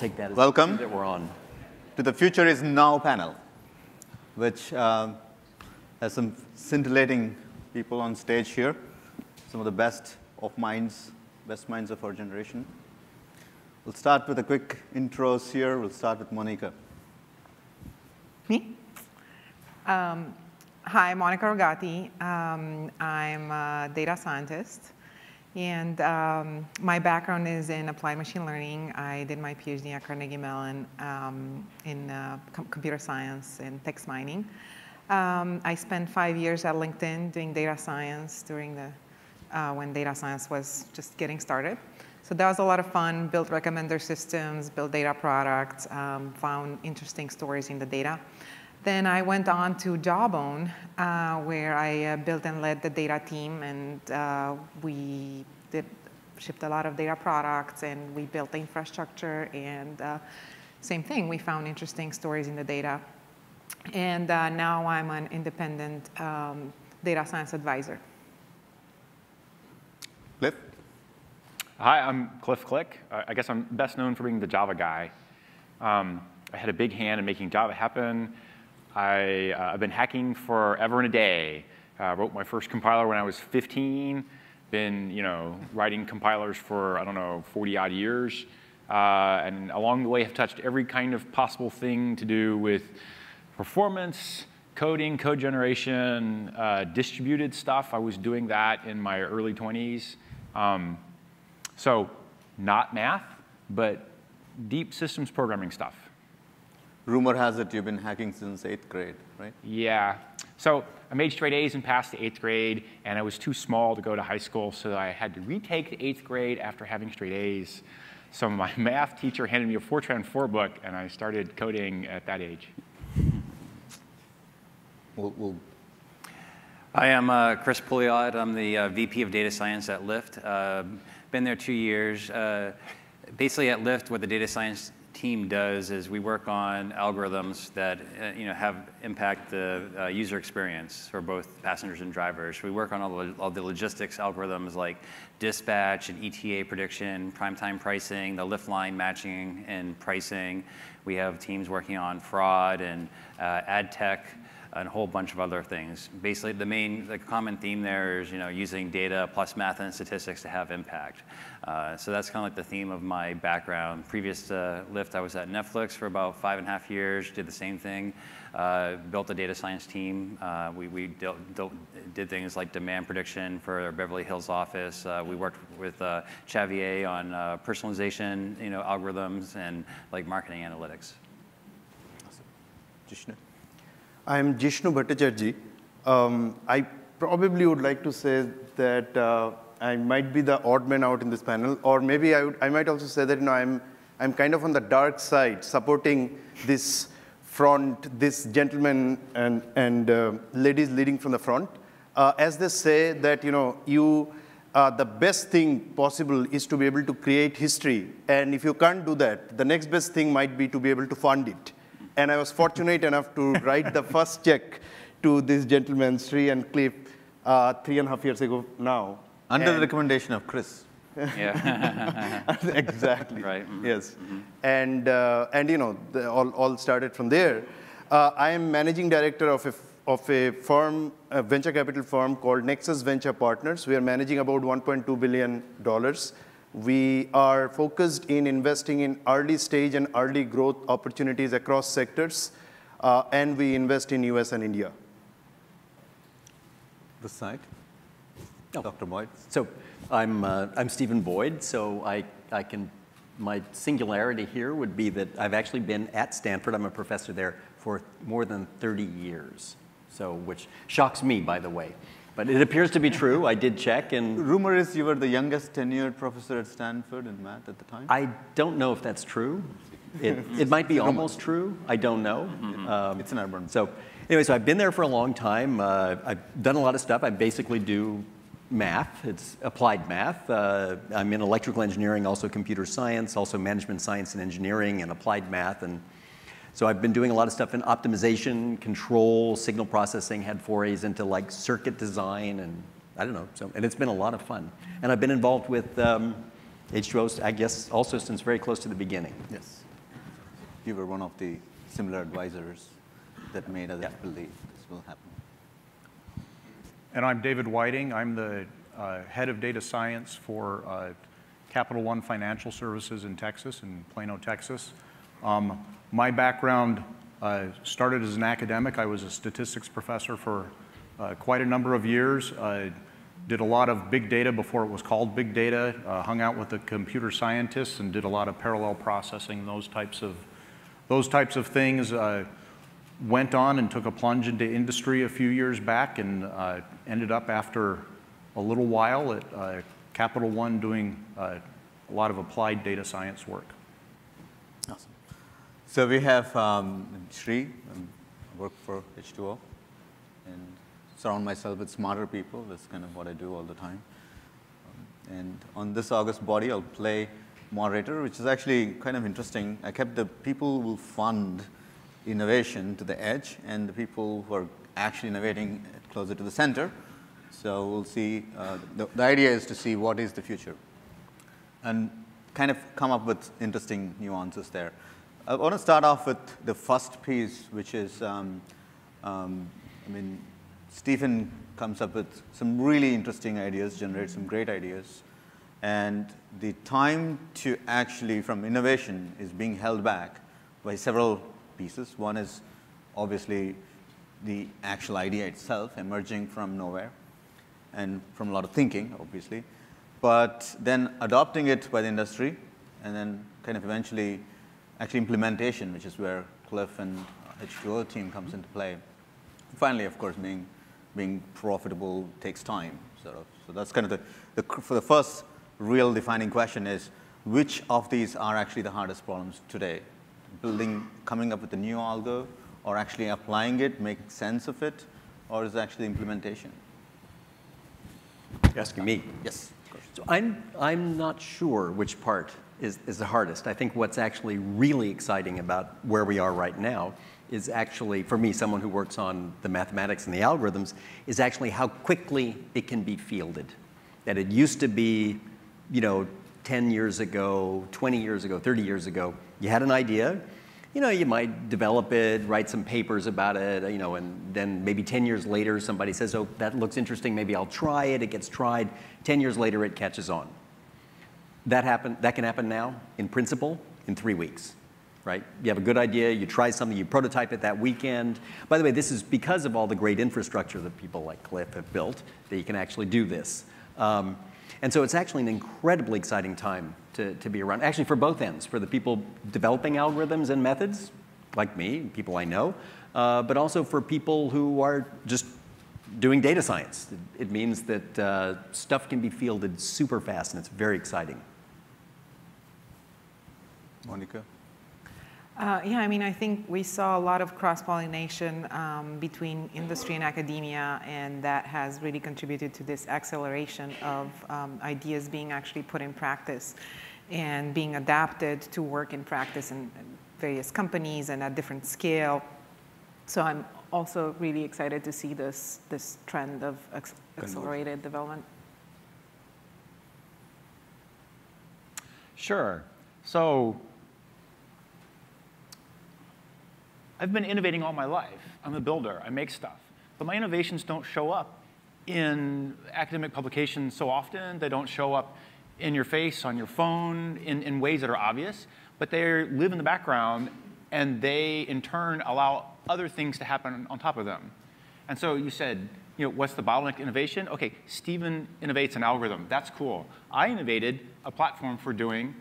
take that as welcome that we're on to the Future Is Now panel, which has some scintillating people on stage here, some of the best minds of our generation. We'll start with a quick intros here. We'll start with Monica. Me? Hi, Monica Rogati. I'm a data scientist. And my background is in applied machine learning. I did my PhD at Carnegie Mellon in computer science and text mining. I spent 5 years at LinkedIn doing data science during the when data science was just getting started. So that was a lot of fun. Built recommender systems, built data products, found interesting stories in the data. Then I went on to Jawbone, where I built and led the data team, and we shipped a lot of data products, and we built the infrastructure, and same thing, we found interesting stories in the data. And now I'm an independent data science advisor. Cliff? Hi, I'm Cliff Click. I guess I'm best known for being the Java guy. I had a big hand in making Java happen. I've been hacking forever and a day. Wrote my first compiler when I was 15. Been, you know, writing compilers for, I don't know, 40-odd years. And along the way have touched every kind of possible thing to do with performance, coding, code generation, distributed stuff. I was doing that in my early 20s. So not math, but deep systems programming stuff. Rumor has it you've been hacking since 8th grade, right? Yeah. So I made straight A's and passed the 8th grade, and I was too small to go to high school, so I had to retake the 8th grade after having straight A's. So my math teacher handed me a Fortran 4 book, and I started coding at that age. I am Chris Pouliot. I'm the VP of Data Science at Lyft. Been there 2 years. Basically, at Lyft, what the data science team does is we work on algorithms that have impact the user experience for both passengers and drivers. We work on all the logistics algorithms like dispatch and ETA prediction, prime time pricing, the Lyft line matching and pricing. We have teams working on fraud and ad tech and a whole bunch of other things. Basically, the common theme there is using data plus math and statistics to have impact. So that's kind of like the theme of my background. Previous to Lyft, I was at Netflix for about 5.5 years, did the same thing, built a data science team. We did things like demand prediction for Beverly Hills office. We worked with Xavier on personalization algorithms and like marketing analytics. Awesome. Jishnu? I'm Jishnu Bhattacharjee. I probably would like to say that I might be the odd man out in this panel, or maybe I might also say that I'm kind of on the dark side, supporting this front, this gentleman and ladies leading from the front, as they say that the best thing possible is to be able to create history, and if you can't do that, the next best thing might be to be able to fund it. And I was fortunate enough to write the first check to this gentleman, Sri and Cliff, 3.5 years ago now. Under the recommendation of Chris. Yeah. Exactly. Right. Mm-hmm. Yes. Mm-hmm. And they all started from there. I am managing director of a venture capital firm called Nexus Venture Partners. We are managing about $1.2 billion. We are focused in investing in early stage and early growth opportunities across sectors, and we invest in US and India. This side, Dr. Boyd. So I'm Stephen Boyd, so my singularity here would be that I've actually been at Stanford. I'm a professor there for more than 30 years, so which shocks me, by the way. But it appears to be true. I did check, and rumor is you were the youngest tenured professor at Stanford in math at the time. I don't know if that's true. It might be almost true. I don't know. Mm-hmm. It's an urban. So anyway, so I've been there for a long time. I've done a lot of stuff. I basically do math. It's applied math. I'm in electrical engineering, also computer science, also management science and engineering, and applied math. And so I've been doing a lot of stuff in optimization, control, signal processing, had forays into like circuit design, and I don't know, so, and it's been a lot of fun. And I've been involved with H2O, I guess, also since very close to the beginning. Yes. you were one of the similar advisors that made others believe this will happen. And I'm David Whiting. I'm the head of data science for Capital One Financial Services in Texas, in Plano, Texas. My background started as an academic. I was a statistics professor for quite a number of years. Did a lot of big data before it was called big data, hung out with the computer scientists and did a lot of parallel processing, those types of things. Went on and took a plunge into industry a few years back and ended up after a little while at Capital One doing a lot of applied data science work. Awesome. So we have Sri, I work for H2O, and surround myself with smarter people. That's kind of what I do all the time. And on this August body, I'll play moderator, which is actually kind of interesting. I kept the people who fund innovation to the edge and the people who are actually innovating closer to the center. So we'll see, the idea is to see what is the future and kind of come up with interesting nuances there. I want to start off with the first piece, which is, I mean, Stephen comes up with some really interesting ideas, generates some great ideas, and the time to actually from innovation is being held back by several pieces. One is obviously the actual idea itself emerging from nowhere and from a lot of thinking, obviously, but then adopting it by the industry and then kind of eventually actually implementation, which is where Cliff and H2O team comes into play. And finally, of course, being profitable takes time, sort of. So that's kind of for the first real defining question is, which of these are actually the hardest problems today? Coming up with a new algo, or actually applying it, making sense of it, or is it actually implementation? You're asking me? Yes. Of course. So I'm not sure which part is the hardest. I think what's actually really exciting about where we are right now is actually, for me, someone who works on the mathematics and the algorithms, is actually how quickly it can be fielded. That it used to be, you know, 10 years ago, 20 years ago, 30 years ago, you had an idea, you know, you might develop it, write some papers about it, you know, and then maybe 10 years later, somebody says, oh, that looks interesting, maybe I'll try it, it gets tried. 10 years later, it catches on. That can happen now, in principle, in 3 weeks. Right? You have a good idea, you try something, you prototype it that weekend. By the way, this is because of all the great infrastructure that people like Cliff have built that you can actually do this. And so it's actually an incredibly exciting time to be around, actually for both ends, for the people developing algorithms and methods, like me, people I know, but also for people who are just doing data science. It means that stuff can be fielded super fast, and it's very exciting. Monica? Yeah, I mean, I think we saw a lot of cross-pollination between industry and academia, and that has really contributed to this acceleration of ideas being actually put in practice and being adapted to work in practice in various companies and at different scale. So I'm also really excited to see this trend of accelerated development. Sure. So I've been innovating all my life. I'm a builder, I make stuff. But my innovations don't show up in academic publications so often. They don't show up in your face, on your phone, in ways that are obvious. But they live in the background, and they, in turn, allow other things to happen on top of them. And so you said, you know, what's the bottleneck to innovation? OK, Stephen innovates an algorithm. That's cool. I innovated a platform for doing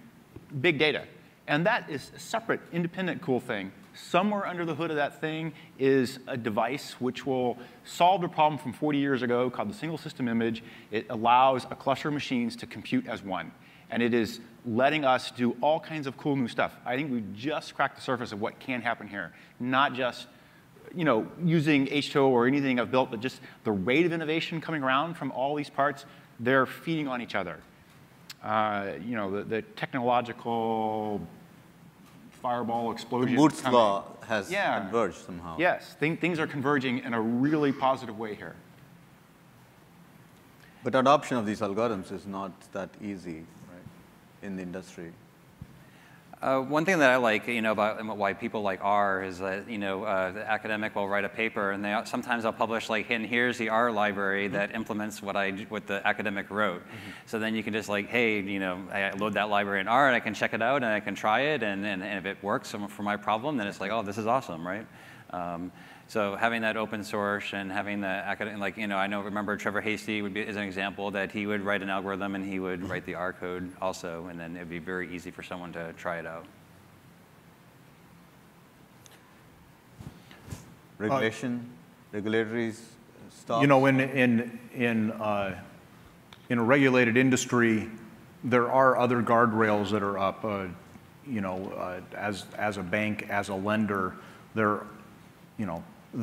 big data. And that is a separate, independent, cool thing. Somewhere under the hood of that thing is a device which will solve a problem from 40 years ago called the single system image. It allows a cluster of machines to compute as one. And it is letting us do all kinds of cool new stuff. I think we've just cracked the surface of what can happen here. Not just, you know, using H2O or anything I've built, but just the rate of innovation coming around from all these parts, they're feeding on each other. You know, the technological fireball explosion. Moore's law has converged somehow. Yes, things are converging in a really positive way here. But adoption of these algorithms is not that easy, right, in the industry. One thing that I like, about and why people like R is that, the academic will write a paper, and sometimes I'll publish like, and here's the R library that implements what the academic wrote. So then you can just like, hey, I load that library in R, and I can check it out, and I can try it, and if it works for my problem, then it's like, oh, this is awesome, right? So having that open source and having the academic, remember Trevor Hastie is an example that he would write an algorithm and he would write the R code also, and then it'd be very easy for someone to try it out. Regulation, regulatories, stuff. In a regulated industry, there are other guardrails that are up. As a bank, as a lender, there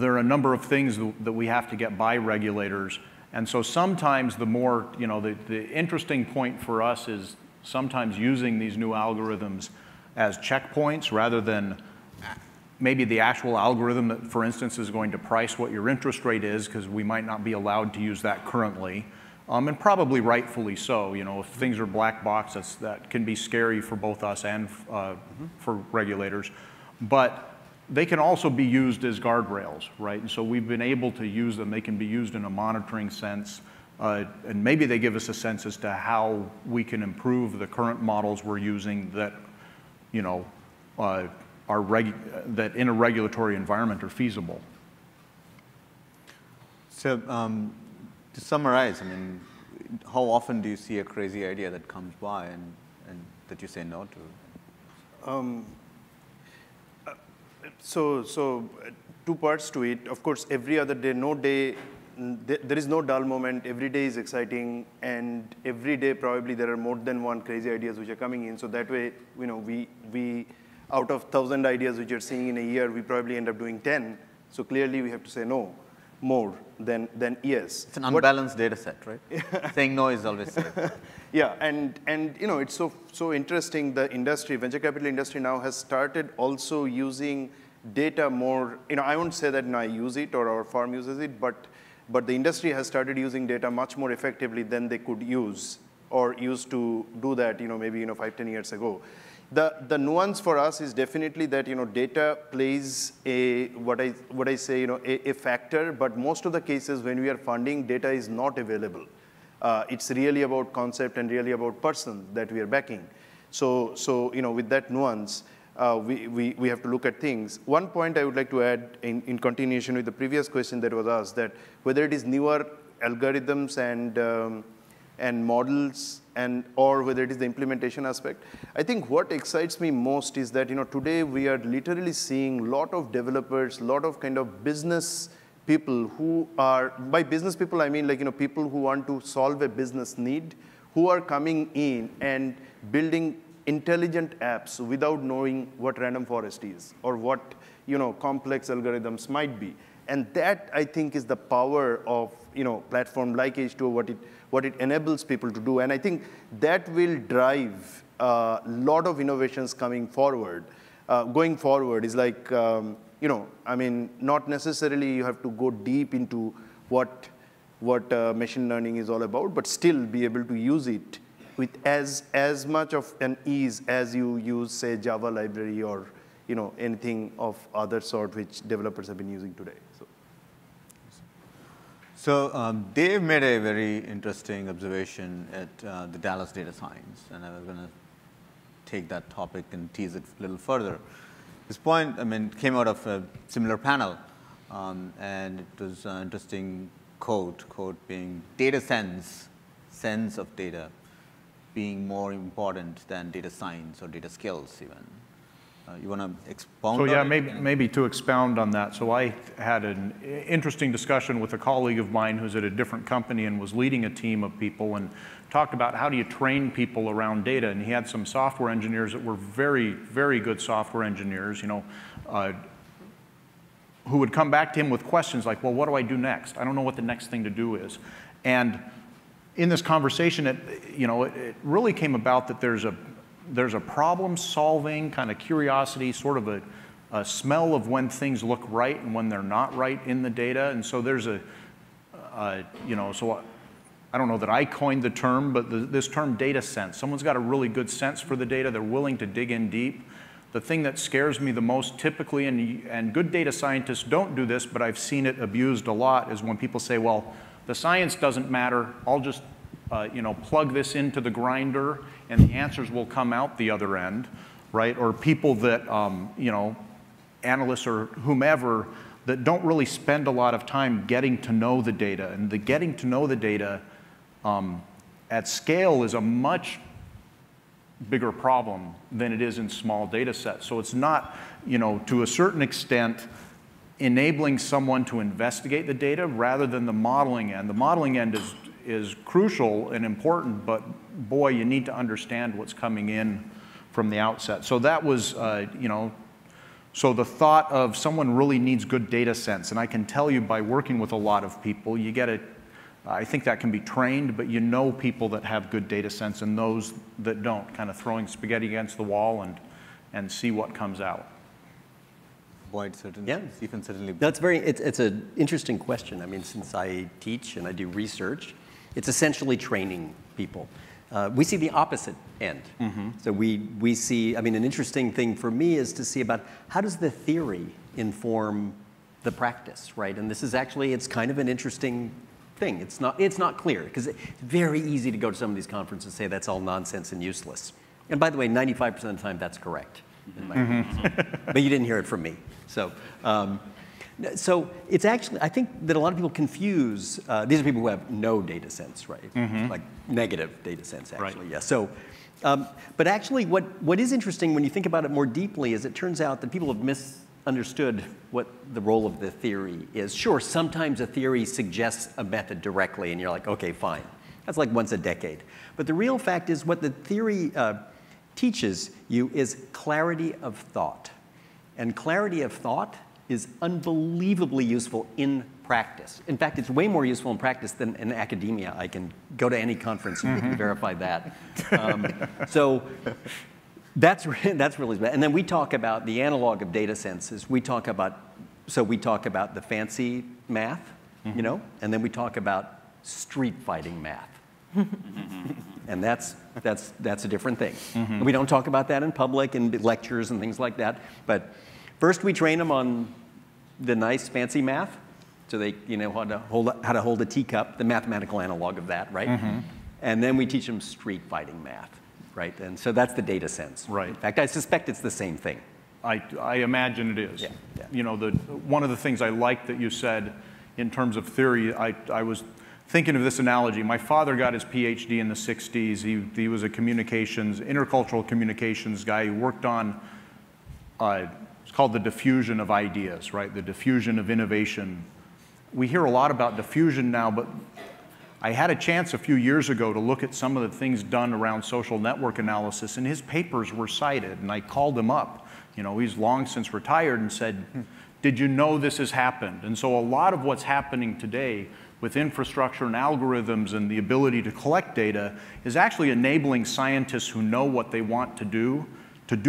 are a number of things that we have to get by regulators. And so sometimes the more, the interesting point for us is sometimes using these new algorithms as checkpoints rather than maybe the actual algorithm that, for instance, is going to price what your interest rate is, because we might not be allowed to use that currently. And probably rightfully so. If things are black boxes, that can be scary for both us and for regulators. But they can also be used as guardrails, right? And so we've been able to use them. They can be used in a monitoring sense, and maybe they give us a sense as to how we can improve the current models we're using that, that in a regulatory environment are feasible. So to summarize, how often do you see a crazy idea that comes by and that you say no to? So two parts to it. Of course, every other day, there is no dull moment. Every day is exciting, and every day probably there are more than one crazy ideas which are coming in. So that way, we out of 1,000 ideas which you're seeing in a year, we probably end up doing 10. So clearly, we have to say no more than yes. It's an unbalanced data set, right? Saying no is always safe. Yeah, and it's so interesting. The industry, venture capital industry, now has started also using data more. I won't say that I use it or our firm uses it, but the industry has started using data much more effectively than they could use or used to do that. Maybe 5, 10 years ago. The nuance for us is definitely that data plays a what I say a factor, but most of the cases when we are funding, data is not available. It's really about concept and really about person that we are backing. So with that nuance, we have to look at things. One point I would like to add in continuation with the previous question that was asked, that whether it is newer algorithms and models or whether it is the implementation aspect, I think what excites me most is that today we are literally seeing a lot of developers, a lot of kind of business people who are, by business people I mean people who want to solve a business need, who are coming in and building intelligent apps without knowing what random forest is or what complex algorithms might be. And that, I think, is the power of platform like H2O, what it enables people to do. And I think that will drive a lot of innovations coming forward. Going forward is like, not necessarily you have to go deep into what machine learning is all about, but still be able to use it with as much of an ease as you use, say, Java library or anything of other sort which developers have been using today. So Dave made a very interesting observation at the Dallas Data Science, and I was going to take that topic and tease it a little further. This point, came out of a similar panel, and it was an interesting quote being data sense of data, being more important than data science or data skills even. You want to expound on it? So yeah, maybe to expound on that. So I had an interesting discussion with a colleague of mine who's at a different company and was leading a team of people and talked about how do you train people around data. And he had some software engineers that were very, very good software engineers, who would come back to him with questions like, well, what do I do next? I don't know what the next thing to do is. And in this conversation, it really came about that there's a problem-solving kind of curiosity, sort of a smell of when things look right and when they're not right in the data. And so there's so I don't know that I coined the term, but this term data sense. Someone's got a really good sense for the data. They're willing to dig in deep. The thing that scares me the most typically, and good data scientists don't do this, but I've seen it abused a lot, is when people say, well, the science doesn't matter. I'll just plug this into the grinder, and the answers will come out the other end, right? Or people that, analysts or whomever, that don't really spend a lot of time getting to know the data. And the getting to know the data at scale is a much bigger problem than it is in small data sets. So it's not, to a certain extent, enabling someone to investigate the data rather than the modeling end. The modeling end is crucial and important, but boy, you need to understand what's coming in from the outset. So that was, so the thought of someone really needs good data sense, and I can tell you by working with a lot of people, you get a, I think that can be trained, but you know people that have good data sense and those that don't, kind of throwing spaghetti against the wall and see what comes out. Boyd, certainly. Yeah. Stephen, certainly. That's very, it's an interesting question. I mean, since I teach and I do research, it's essentially training people. We see the opposite end. Mm-hmm. So we see, I mean, an interesting thing for me is to see about how does the theory inform the practice, right? And this is actually, it's kind of an interesting thing. It's not clear, because it's very easy to go to some of these conferences and say that's all nonsense and useless. And by the way, 95% of the time that's correct. In my opinion. But you didn't hear it from me. So, so it's actually, I think that a lot of people confuse, these are people who have no data sense, right? Mm-hmm. Like negative data sense, actually, right. Yeah. So, but actually what is interesting when you think about it more deeply is it turns out that people have misunderstood what the role of the theory is. Sure, sometimes a theory suggests a method directly and you're like, okay, fine. That's like once a decade. But the real fact is what the theory teaches you is clarity of thought. And clarity of thought is unbelievably useful in practice. In fact, it's way more useful in practice than in academia. I can go to any conference and mm-hmm. verify that. So that's really bad. And then we talk about the analog of data senses. We talk about, so we talk about the fancy math, mm-hmm. And then we talk about street fighting math. And that's a different thing. Mm-hmm. We don't talk about that in public and lectures and things like that. But first, we train them on the nice, fancy math, so they how to hold a teacup, the mathematical analog of that, right? Mm-hmm. And then we teach them street fighting math, right? And so that's the data sense. Right. In fact, I suspect it's the same thing. I imagine it is. Yeah. Yeah. One of the things I liked that you said in terms of theory, I was thinking of this analogy. My father got his PhD in the 60s. He was a intercultural communications guy. He worked on, it's called the diffusion of ideas, right? The diffusion of innovation. We hear a lot about diffusion now, but I had a chance a few years ago to look at some of the things done around social network analysis, and his papers were cited, and I called him up. He's long since retired, and said, did you know this has happened? And so a lot of what's happening today with infrastructure and algorithms and the ability to collect data is actually enabling scientists who know what they want to do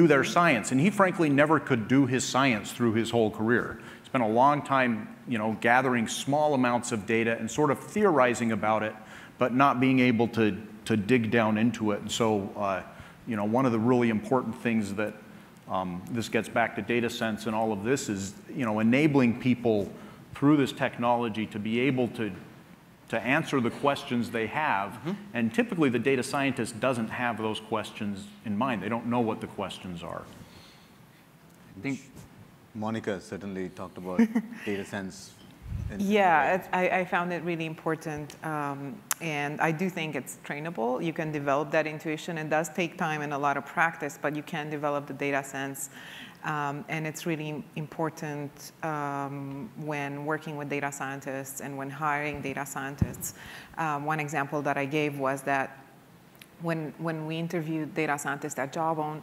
their science. And he frankly never could do his science through his whole career. He spent a long time, gathering small amounts of data and sort of theorizing about it, but not being able to dig down into it. And so, one of the really important things that this gets back to data sense and all of this is, enabling people through this technology to be able to answer the questions they have. Mm-hmm. And typically the data scientist doesn't have those questions in mind. They don't know what the questions are. I think Monica certainly talked about data sense. Yeah, I found it really important. And I do think it's trainable. You can develop that intuition. It does take time and a lot of practice, but you can develop the data sense. And it's really important when working with data scientists and when hiring data scientists. One example that I gave was that when we interviewed data scientists at Jawbone,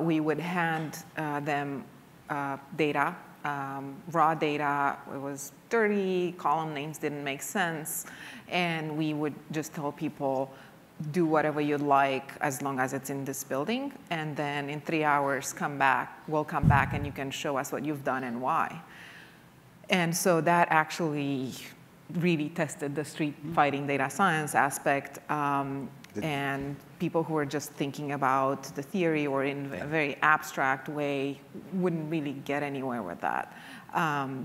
we would hand them data, raw data. It was dirty, column names didn't make sense, and we would just tell people, do whatever you'd like as long as it's in this building, and then in 3 hours we'll come back and you can show us what you've done and why. And so that actually really tested the street fighting data science aspect And people who are just thinking about the theory or in a very abstract way wouldn't really get anywhere with that.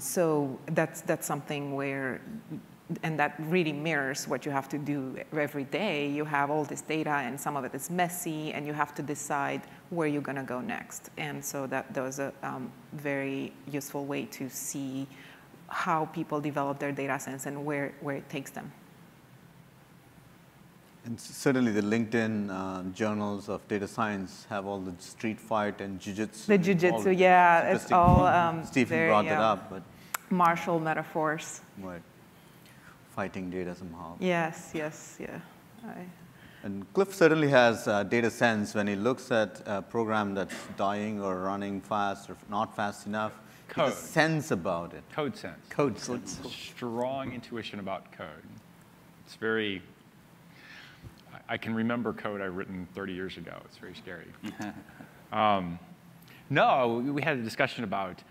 So that's something where, and that really mirrors what you have to do every day. You have all this data, and some of it is messy, and you have to decide where you're going to go next. And so that was a very useful way to see how people develop their data science and where it takes them. And certainly the LinkedIn journals of data science have all the street fight and jujitsu. The jujitsu, yeah, it's all. Stephen brought that up, but martial metaphors. Right, fighting data somehow. Yes, yes, yeah. And Cliff certainly has data sense when he looks at a program that's dying or running fast or not fast enough. Code sense about it. Code sense. Code sense. Code sense. Strong intuition about code. It's very. I can remember code I've written 30 years ago. It's very scary. No, we had a discussion about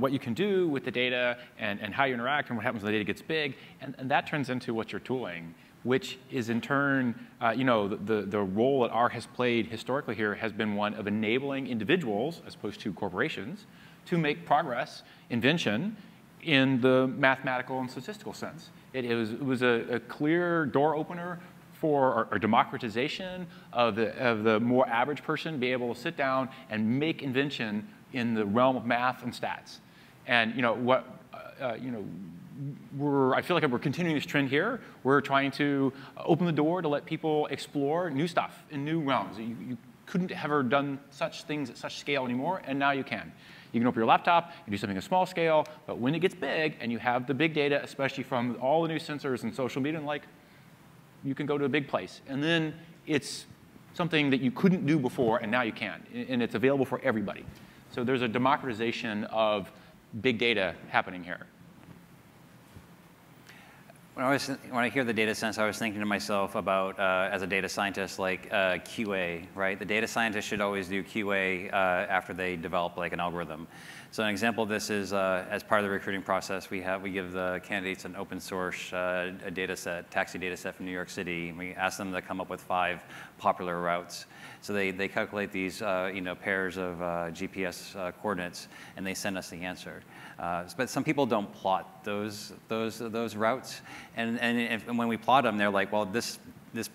what you can do with the data and how you interact and what happens when the data gets big. And that turns into what you're tooling, which is in turn, you know, the role that R has played historically here has been one of enabling individuals, as opposed to corporations, to make progress, invention, in the mathematical and statistical sense. It was a clear door opener for or democratization of the more average person be able to sit down and make invention in the realm of math and stats. And you know what, you know, I feel like we're continuing this trend here. We're trying to open the door to let people explore new stuff in new realms. You couldn't have ever done such things at such scale anymore, and now you can. You can open your laptop, you do something at a small scale, but when it gets big and you have the big data, especially from all the new sensors and social media and like, you can go to a big place. And then it's something that you couldn't do before, and now you can. And it's available for everybody. So there's a democratization of big data happening here. When I hear the data sense, I was thinking to myself about, as a data scientist, like QA, right? The data scientist should always do QA after they develop like an algorithm. So an example of this is, as part of the recruiting process, we give the candidates an open source a data set, taxi data set from New York City, and we ask them to come up with 5 popular routes. So they calculate these you know, pairs of GPS coordinates, and they send us the answer. But some people don't plot those routes, and when we plot them, they're like, well, this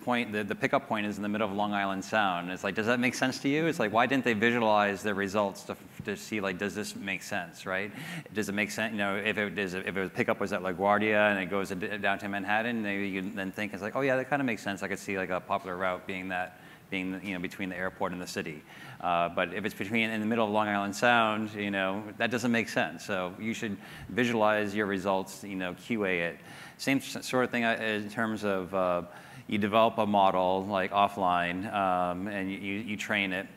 point, the pickup point is in the middle of Long Island Sound. And it's like, does that make sense to you? It's like, why didn't they visualize their results to see, like, does this make sense, right? Does it make sense, you know, if a pickup was at LaGuardia and it goes to downtown Manhattan, maybe you then think, it's like, oh yeah, that kind of makes sense. I could see like a popular route being that, being, you know, between the airport and the city. But if it's between, in the middle of Long Island Sound, you know, that doesn't make sense. So you should visualize your results, you know, QA it. Same sort of thing in terms of, you develop a model like offline, and you train it,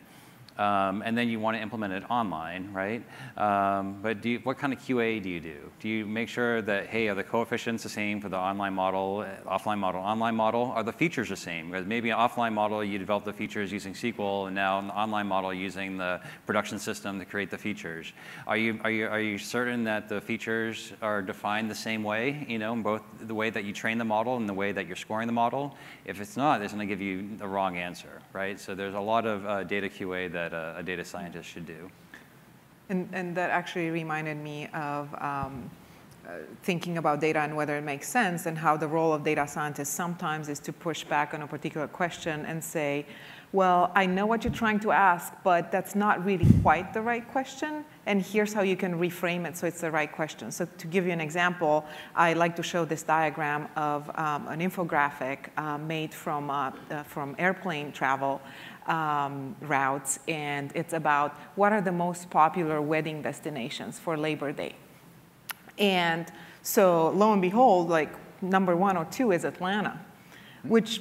and then you want to implement it online, right? But what kind of QA do you do? Do you make sure that, hey, are the coefficients the same for the online model, offline model, online model? Are the features the same? Because maybe an offline model, you develop the features using SQL, and now in the online model, using the production system to create the features. Are you certain that the features are defined the same way, you know, in both the way that you train the model and the way that you're scoring the model? If it's not, it's going to give you the wrong answer, right? So there's a lot of data QA that a data scientist should do. And that actually reminded me of thinking about data and whether it makes sense, and how the role of data scientists sometimes is to push back on a particular question and say, well, I know what you're trying to ask, but that's not really quite the right question, and here's how you can reframe it so it's the right question. So to give you an example, I like to show this diagram of an infographic made from airplane travel routes, and it's about what are the most popular wedding destinations for Labor Day. And so lo and behold, like number 1 or 2 is Atlanta, which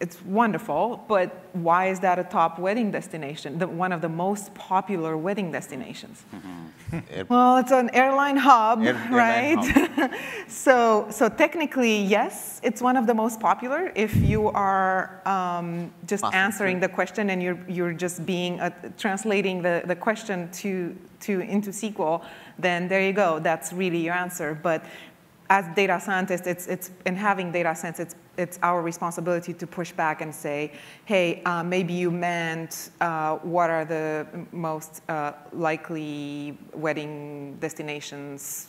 it's wonderful, but why is that a top wedding destination, one of the most popular wedding destinations? Mm-hmm. Well, it's an airline hub, right? Airline hub. so technically, yes, it's one of the most popular if you are just answering the question and you're just being translating the question into SQL, then there you go. That's really your answer. But as data scientists, and having data science, it's it's our responsibility to push back and say, hey, maybe you meant what are the most likely wedding destinations,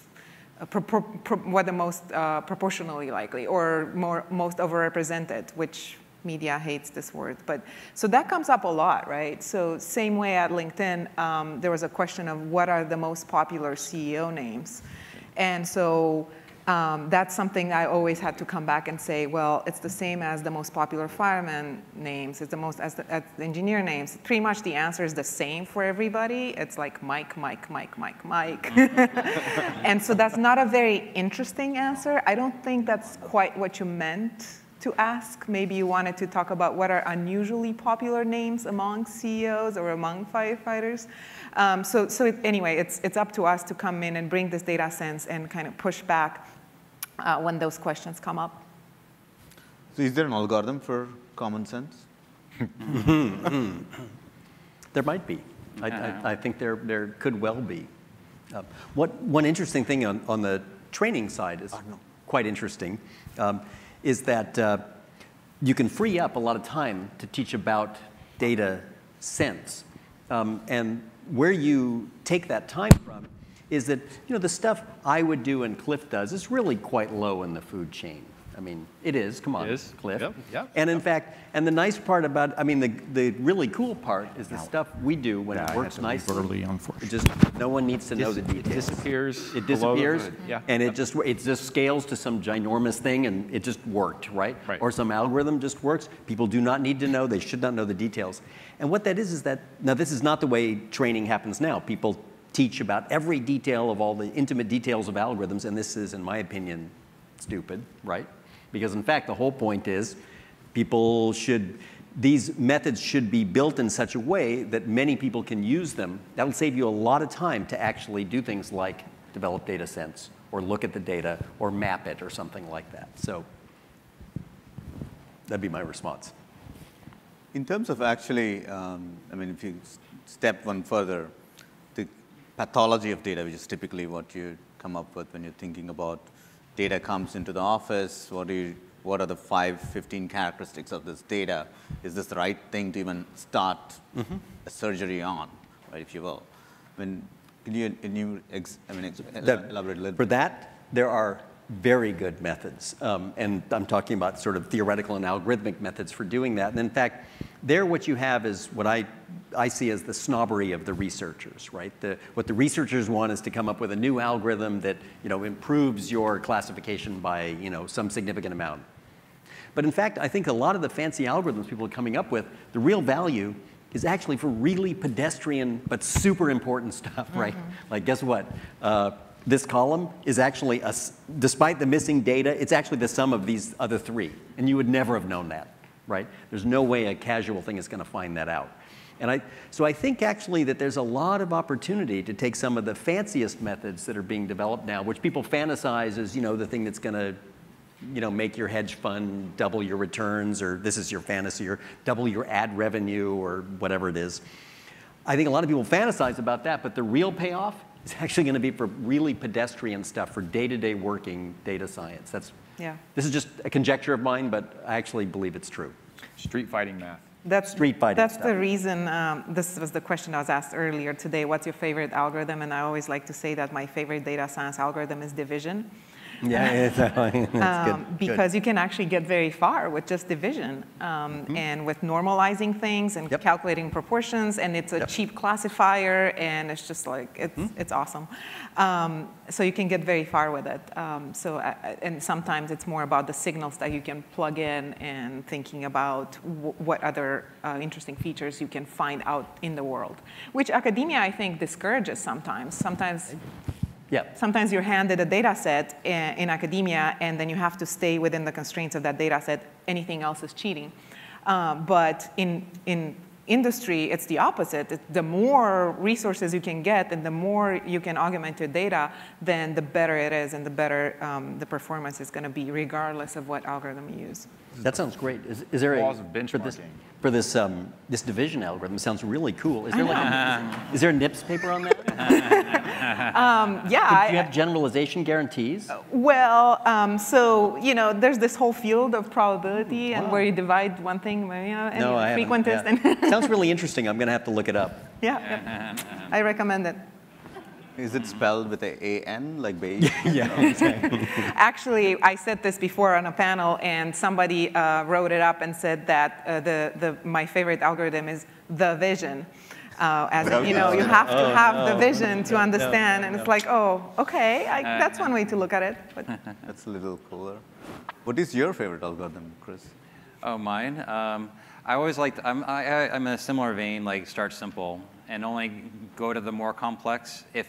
what the most proportionally likely or most overrepresented, which media hates this word. But so that comes up a lot, right? So same way at LinkedIn, there was a question of what are the most popular CEO names. And so that's something I always had to come back and say, well, it's the same as the most popular fireman names. It's the most as the engineer names. Pretty much the answer is the same for everybody. It's like Mike, Mike, Mike, Mike, Mike. And so that's not a very interesting answer. I don't think that's quite what you meant to ask. Maybe you wanted to talk about what are unusually popular names among CEOs or among firefighters. Anyway, it's up to us to come in and bring this data sense and kind of push back when those questions come up. So is there an algorithm for common sense? There might be. I think there could well be. One interesting thing on the training side is quite interesting. Is that you can free up a lot of time to teach about data sense. And where you take that time from is that the stuff I would do and Cliff does is really quite low in the food chain. I mean, it is, come on, Cliff. Yep, yep, and in fact, and the nice part about, I mean, the really cool part is the stuff we do when it works nicely. Early, unfortunately. It just, no one needs to know the details. It disappears, yeah. And it just scales to some ginormous thing, and it just worked, right? Or some algorithm just works. People do not need to know, they should not know the details. And what that is that, now this is not the way training happens now. People teach about every detail of all the intimate details of algorithms, and this is, in my opinion, stupid, right? Because in fact, the whole point is people should, these methods should be built in such a way that many people can use them. That'll save you a lot of time to actually do things like develop data sense or look at the data or map it or something like that. So that'd be my response. In terms of actually, I mean, if you step one further, the pathology of data, which is typically what you come up with when you're thinking about data comes into the office, what are the 15 characteristics of this data? Is this the right thing to even start a surgery on, right, if you will? I mean, can you elaborate a little bit? For that, there are very good methods. And I'm talking about sort of theoretical and algorithmic methods for doing that. And in fact, there what you have is what I see as the snobbery of the researchers, right? What the researchers want is to come up with a new algorithm that improves your classification by some significant amount. But in fact, I think a lot of the fancy algorithms people are coming up with, the real value is actually for really pedestrian but super important stuff, right? Like guess what? This column is actually, despite the missing data, it's actually the sum of these other three. And you would never have known that, right? There's no way a casual thing is going to find that out. And so I think actually that there's a lot of opportunity to take some of the fanciest methods that are being developed now, which people fantasize as, the thing that's going to, make your hedge fund double your returns, or this is your fantasy, or double your ad revenue, or whatever it is. I think a lot of people fantasize about that, but the real payoff is actually going to be for really pedestrian stuff, for day-to-day working data science. This is just a conjecture of mine, but I actually believe it's true. Street fighting math. That's the reason, this was the question I was asked earlier today, what's your favorite algorithm? And I always like to say that my favorite data science algorithm is division. Yeah, that's good. Because you can actually get very far with just division and with normalizing things and calculating proportions, and it's a cheap classifier, and it's just like, it's awesome. So you can get very far with it. And sometimes it's more about the signals that you can plug in and thinking about what other interesting features you can find out in the world, which academia, I think, discourages sometimes. Sometimes you're handed a data set in academia, and then you have to stay within the constraints of that data set. Anything else is cheating. But in industry, it's the opposite. The more resources you can get and the more you can augment your data, then the better it is and the better the performance is going to be, regardless of what algorithm you use. That sounds great. Is there laws of benchmarking for this division algorithm? Sounds really cool. Is there is there a NIPS paper on that? Yeah. Do you have generalization guarantees? Well, so you know, there's this whole field of probability and where you divide one thing, frequentist. Yeah. And sounds really interesting. I'm going to have to look it up. Yeah. I recommend it. Is it spelled with an A-N, like Bayes? Actually, I said this before on a panel, and somebody wrote it up and said that my favorite algorithm is the vision. As in, you know, you have to have the vision to understand, and it's like, oh, okay, that's one way to look at it. But. That's a little cooler. What is your favorite algorithm, Chris? Oh, mine? I always liked, I'm in a similar vein, like start simple. And only go to the more complex if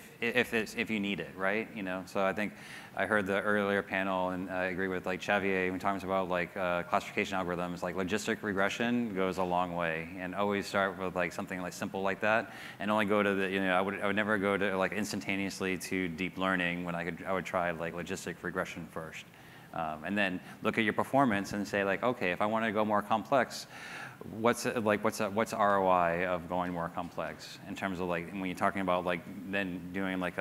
you need it, right? You know, so I think I heard the earlier panel, and I agree with like Xavier when talking about like classification algorithms, like logistic regression goes a long way, and always start with like something like simple like that, and only go to the I would never go to like instantaneously to deep learning when I would try like logistic regression first, and then look at your performance and say like, okay, if I want to go more complex. What's ROI of going more complex in terms of like when you're talking about like then doing like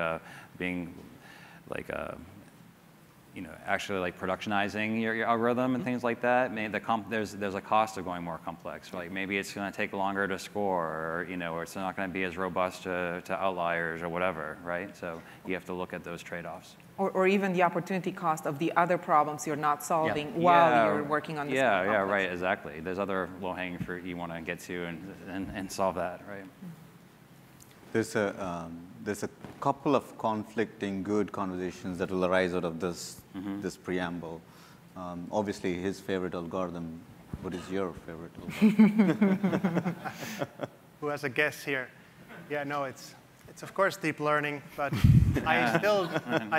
actually like productionizing your algorithm and things like that. Maybe there's a cost of going more complex. Like maybe it's going to take longer to score, or or it's not going to be as robust to outliers or whatever, right? So you have to look at those trade-offs. Or even the opportunity cost of the other problems you're not solving while you're working on this. Yeah, right, exactly. There's other low-hanging fruit you want to get to and solve that, right? There's a couple of conflicting good conversations that will arise out of this this preamble. Obviously, his favorite algorithm. What is your favorite algorithm? Who has a guess here? Yeah, no, it's of course deep learning, but I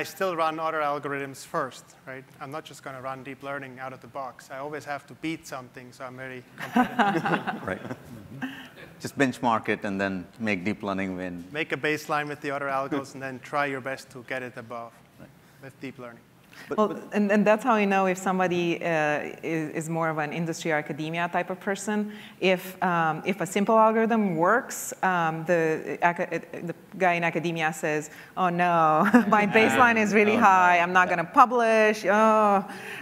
still run other algorithms first, right? I'm not just going to run deep learning out of the box. I always have to beat something, so I'm very competitive. Right. Just benchmark it and then make deep learning win. Make a baseline with the other algos and then try your best to get it above with deep learning. And that's how you know if somebody is more of an industry or academia type of person. If a simple algorithm works, the guy in academia says, oh no, my baseline is really high, I'm not going to publish,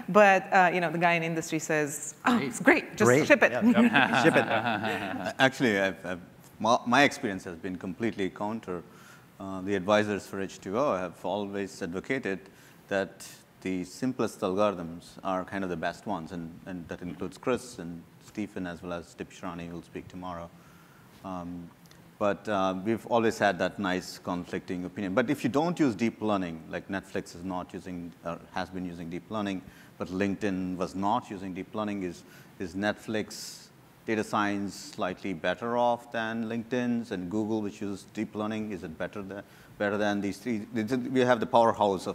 But the guy in industry says, oh, it's great, just ship it. Yeah, ship it. Actually, my experience has been completely counter. The advisors for H2O have always advocated that the simplest algorithms are kind of the best ones, and that includes Chris and Stephen as well as Dipshirani, who'll speak tomorrow. But we've always had that nice conflicting opinion. But if you don't use deep learning, like Netflix is not using, or has been using deep learning, but LinkedIn was not using deep learning, is Netflix data science slightly better off than LinkedIn's, and Google, which uses deep learning, is it better than these three? We have the powerhouse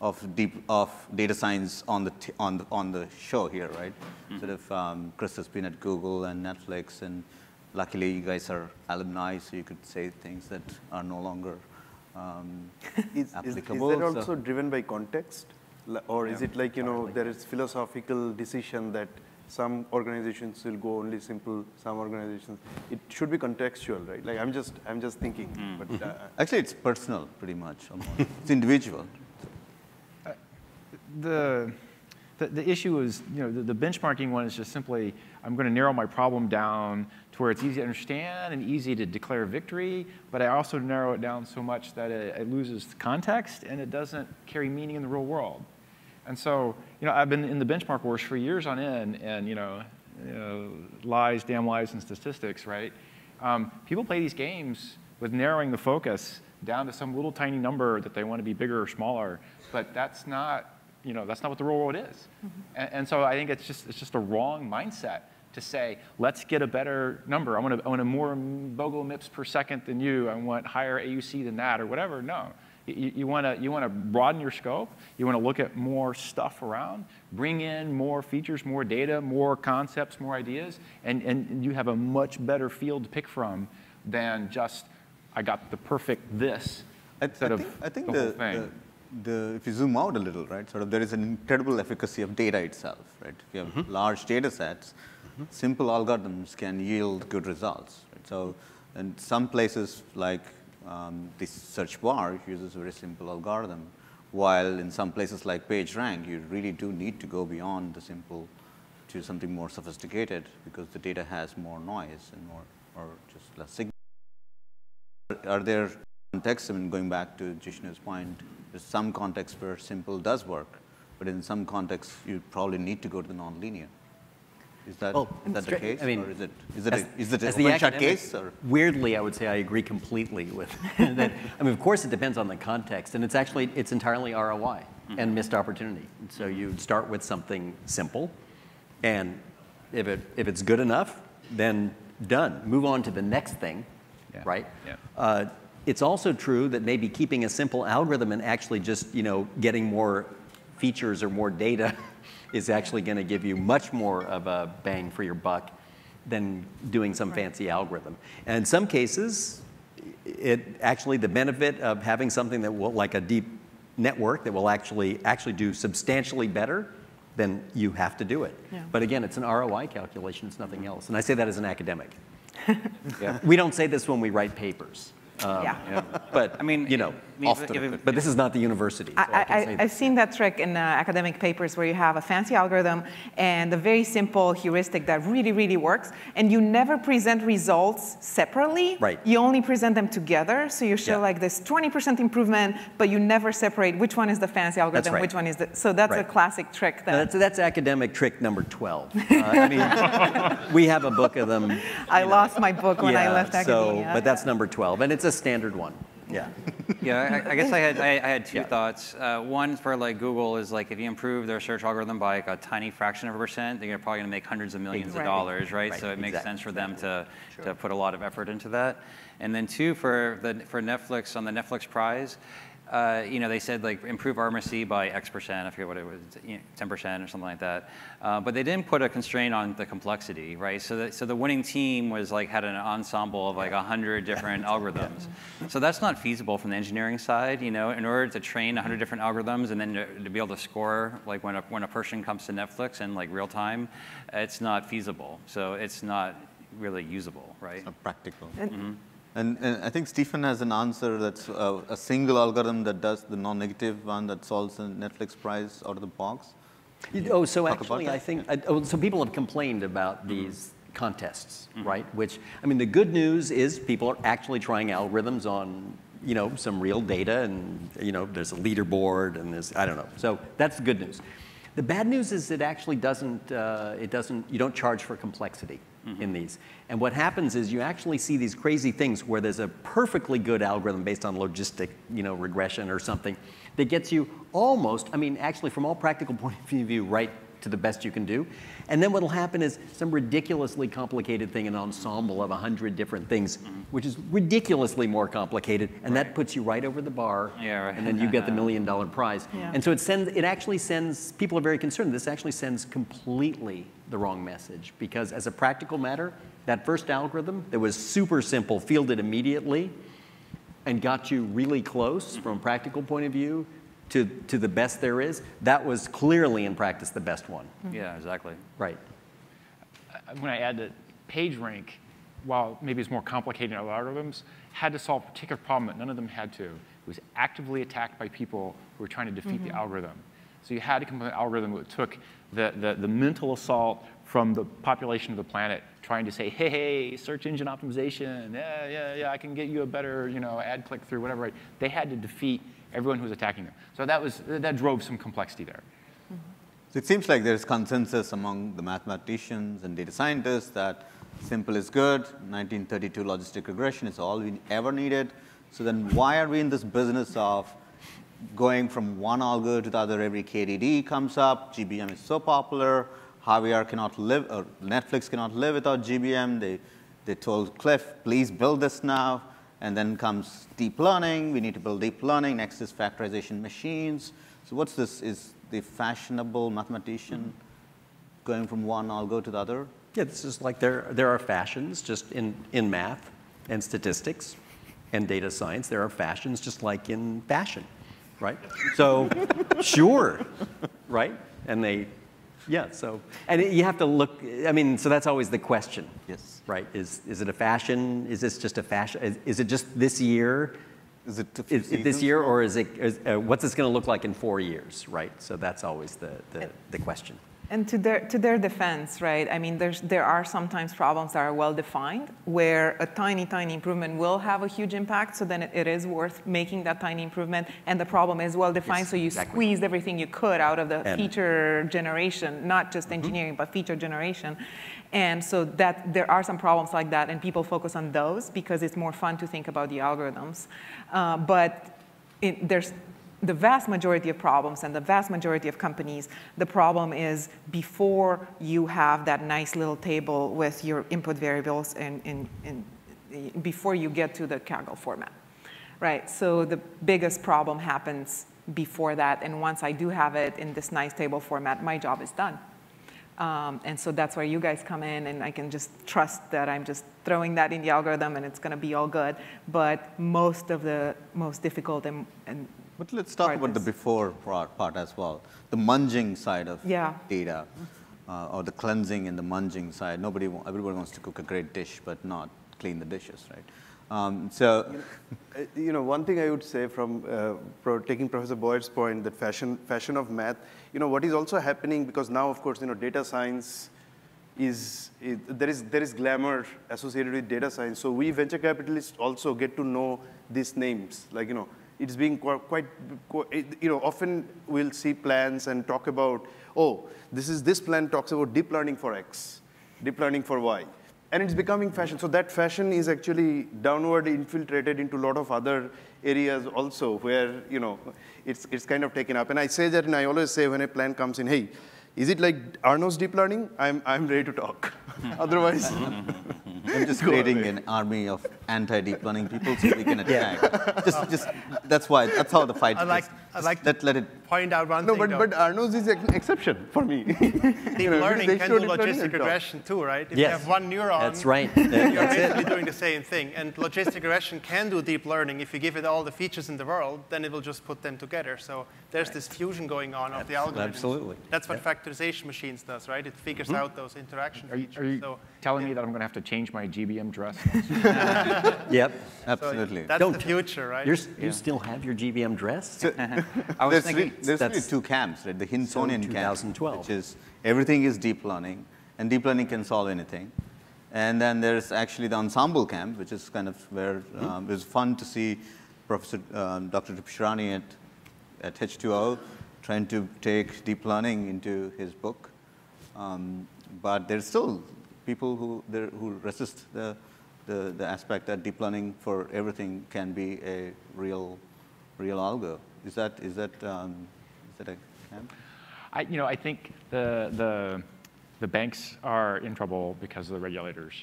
of data science on the show here, right? Sort of Chris has been at Google and Netflix, and luckily you guys are alumni, so you could say things that are no longer applicable. Is that also driven by context, or is it like there is philosophical decision that some organizations will go only simple, some organizations. It should be contextual, right? Like I'm just thinking. But actually, it's personal, pretty much. It's individual. The issue is, the benchmarking one is just simply, I'm going to narrow my problem down to where it's easy to understand and easy to declare victory, but I also narrow it down so much that it loses context and it doesn't carry meaning in the real world. And so, I've been in the benchmark wars for years on end, and lies, damn lies, and statistics, right? People play these games with narrowing the focus down to some little tiny number that they want to be bigger or smaller, but that's not, that's not what the real world is. And so I think it's just a wrong mindset to say, let's get a better number. I want a more bogle MIPS per second than you. I want higher AUC than that or whatever. No. You want to broaden your scope. You want to look at more stuff around, bring in more features, more data, more concepts, more ideas, and you have a much better field to pick from than just, I got the perfect this. I think the if you zoom out a little, right, sort of there is an incredible efficacy of data itself, right? If you have large data sets, simple algorithms can yield good results. Right? So in some places like this search bar uses a very simple algorithm, while in some places like PageRank, you really do need to go beyond the simple to something more sophisticated because the data has more noise and more, or just less signal. Are there contexts, I mean, going back to Jishnu's point, there's some contexts where simple does work, but in some contexts, you probably need to go to the nonlinear. Is that the case, I mean, or is it an open-shut case? Or? Weirdly, I would say I agree completely with that. I mean, of course, it depends on the context, and it's entirely ROI and missed opportunity. So you start with something simple, and if it's good enough, then done. Move on to the next thing, right? Yeah. It's also true that maybe keeping a simple algorithm and actually just getting more features or more data is actually going to give you much more of a bang for your buck than doing some fancy algorithm. And in some cases, it actually the benefit of having something that will, like a deep network, that will actually do substantially better, then you have to do it. Yeah. But again, it's an ROI calculation. It's nothing else. And I say that as an academic. We don't say this when we write papers. But I mean, but this is not the university. So I've seen that trick in academic papers where you have a fancy algorithm and a very simple heuristic that really, really works, and you never present results separately. Right. You only present them together, so you show like this 20% improvement, but you never separate which one is the fancy algorithm, which one is the. So that's a classic trick. That's academic trick number 12. I mean, we have a book of them. I lost my book when I left academia. So, but that's number 12, and it's a standard one. Yeah. Yeah, I guess I had two thoughts. One for like Google is like if you improve their search algorithm by like a tiny fraction of a %, they're probably going to make hundreds of millions of dollars, right? So it makes sense for them to put a lot of effort into that. And then two for Netflix on the Netflix Prize, they said like improve RMC by X%. I forget what it was, 10% or something like that. But they didn't put a constraint on the complexity, right? So the winning team was like had an ensemble of like 100 different algorithms. So that's not feasible from the engineering side, In order to train 100 different algorithms and then to be able to score like when a person comes to Netflix in like real time, it's not feasible. So it's not really usable, right? It's not practical. And I think Stephen has an answer that's a single algorithm that does the non-negative one that solves the Netflix Prize out of the box. So actually, I think so people have complained about these contests, right? Which, I mean, the good news is people are actually trying algorithms on some real data, and there's a leaderboard, and there's So that's the good news. The bad news is it actually doesn't. You don't charge for complexity in these. And what happens is you actually see these crazy things where there's a perfectly good algorithm based on logistic regression or something that gets you almost, I mean, actually from all practical point of view, right to the best you can do. And then what'll happen is some ridiculously complicated thing, an ensemble of 100 different things, which is ridiculously more complicated, and that puts you right over the bar, and then you get the $1 million prize. Yeah. And so it actually sends, people are very concerned, this actually sends completely the wrong message, because as a practical matter, that first algorithm that was super simple, fielded immediately, and got you really close from a practical point of view to the best there is, that was clearly in practice the best one. Yeah, exactly. Right. I'm going to add that PageRank, while maybe it's more complicated than algorithms, had to solve a particular problem that none of them had to. It was actively attacked by people who were trying to defeat the algorithm. So you had to come up with an algorithm that took the mental assault from the population of the planet trying to say, hey, search engine optimization, yeah, I can get you a better, ad click through, whatever. Right? They had to defeat everyone who was attacking them. So that drove some complexity there. So it seems like there's consensus among the mathematicians and data scientists that simple is good, 1932 logistic regression is all we ever needed. So then why are we in this business of going from one algo to the other? Every KDD comes up, GBM is so popular, Xavier cannot live, or Netflix cannot live without GBM. They told Cliff, please build this now. And then comes deep learning. We need to build deep learning. Next is factorization machines. So what's this? Is the fashionable mathematician going from one algo to the other? Yeah, this is like there are fashions just in math and statistics and data science. There are fashions just like in fashion. right? So sure, right? And they, yeah, so, and you have to look, I mean, so that's always the question. Yes. Right, is it a fashion, is this just a fashion, is it just this year? Is it this year, or is it, what's this gonna look like in 4 years, right? So that's always the question. And to their defense, right? I mean, there are sometimes problems that are well defined where a tiny, tiny improvement will have a huge impact. So then it is worth making that tiny improvement, and the problem is well defined. Yes, so you squeezed everything you could out of the feature generation, not just engineering, but feature generation. And so that there are some problems like that, and people focus on those because it's more fun to think about the algorithms. But there's the vast majority of problems and the vast majority of companies, the problem is before you have that nice little table with your input variables and before you get to the Kaggle format, right? So the biggest problem happens before that. And once I do have it in this nice table format, my job is done. And so that's where you guys come in, and I can just trust that I'm just throwing that in the algorithm and it's going to be all good. But most of the most difficult But let's talk about the before part as well, the munging side of data, or the cleansing and the munging side. Everybody wants to cook a great dish, but not clean the dishes, right? So, one thing I would say from taking Professor Boyd's point, that fashion of math. You know, what is also happening, because now, of course, you know, data science there is glamour associated with data science. So we venture capitalists also get to know these names, like, you know. It's being quite, often we'll see plans and talk about, oh, this plan talks about deep learning for X, deep learning for Y. And it's becoming fashion. So that fashion is actually downward infiltrated into a lot of other areas also where, you know, it's kind of taken up. And I say that, and I always say when a plan comes in, hey, is it like Arno's deep learning? I'm ready to talk. Otherwise, I'm just creating an army of anti-deep learning people so we can attack. That's how the fight is. But Arno's is an exception for me. Deep learning can do logistic regression too, right? If you have one neuron, that's right. You're basically doing the same thing. And logistic regression can do deep learning. If you give it all the features in the world, then it will just put them together. So there's this fusion going on of the algorithms. Absolutely. That's what factorization machines does, right? It figures out those interaction features. Are you telling me that I'm going to have to change my GBM dress? Yep, absolutely. So that's the future, right? You still have your GBM dress? I was thinking there's really two camps, right? The Hintonian camp, which is everything is deep learning, and deep learning can solve anything. And then there's actually the ensemble camp, which is kind of where it was fun to see Professor Dr. Dipshirani at H2O trying to take deep learning into his book. But there's still people who resist the aspect that deep learning for everything can be a real algo. Is that a camp? I think the banks are in trouble because of the regulators.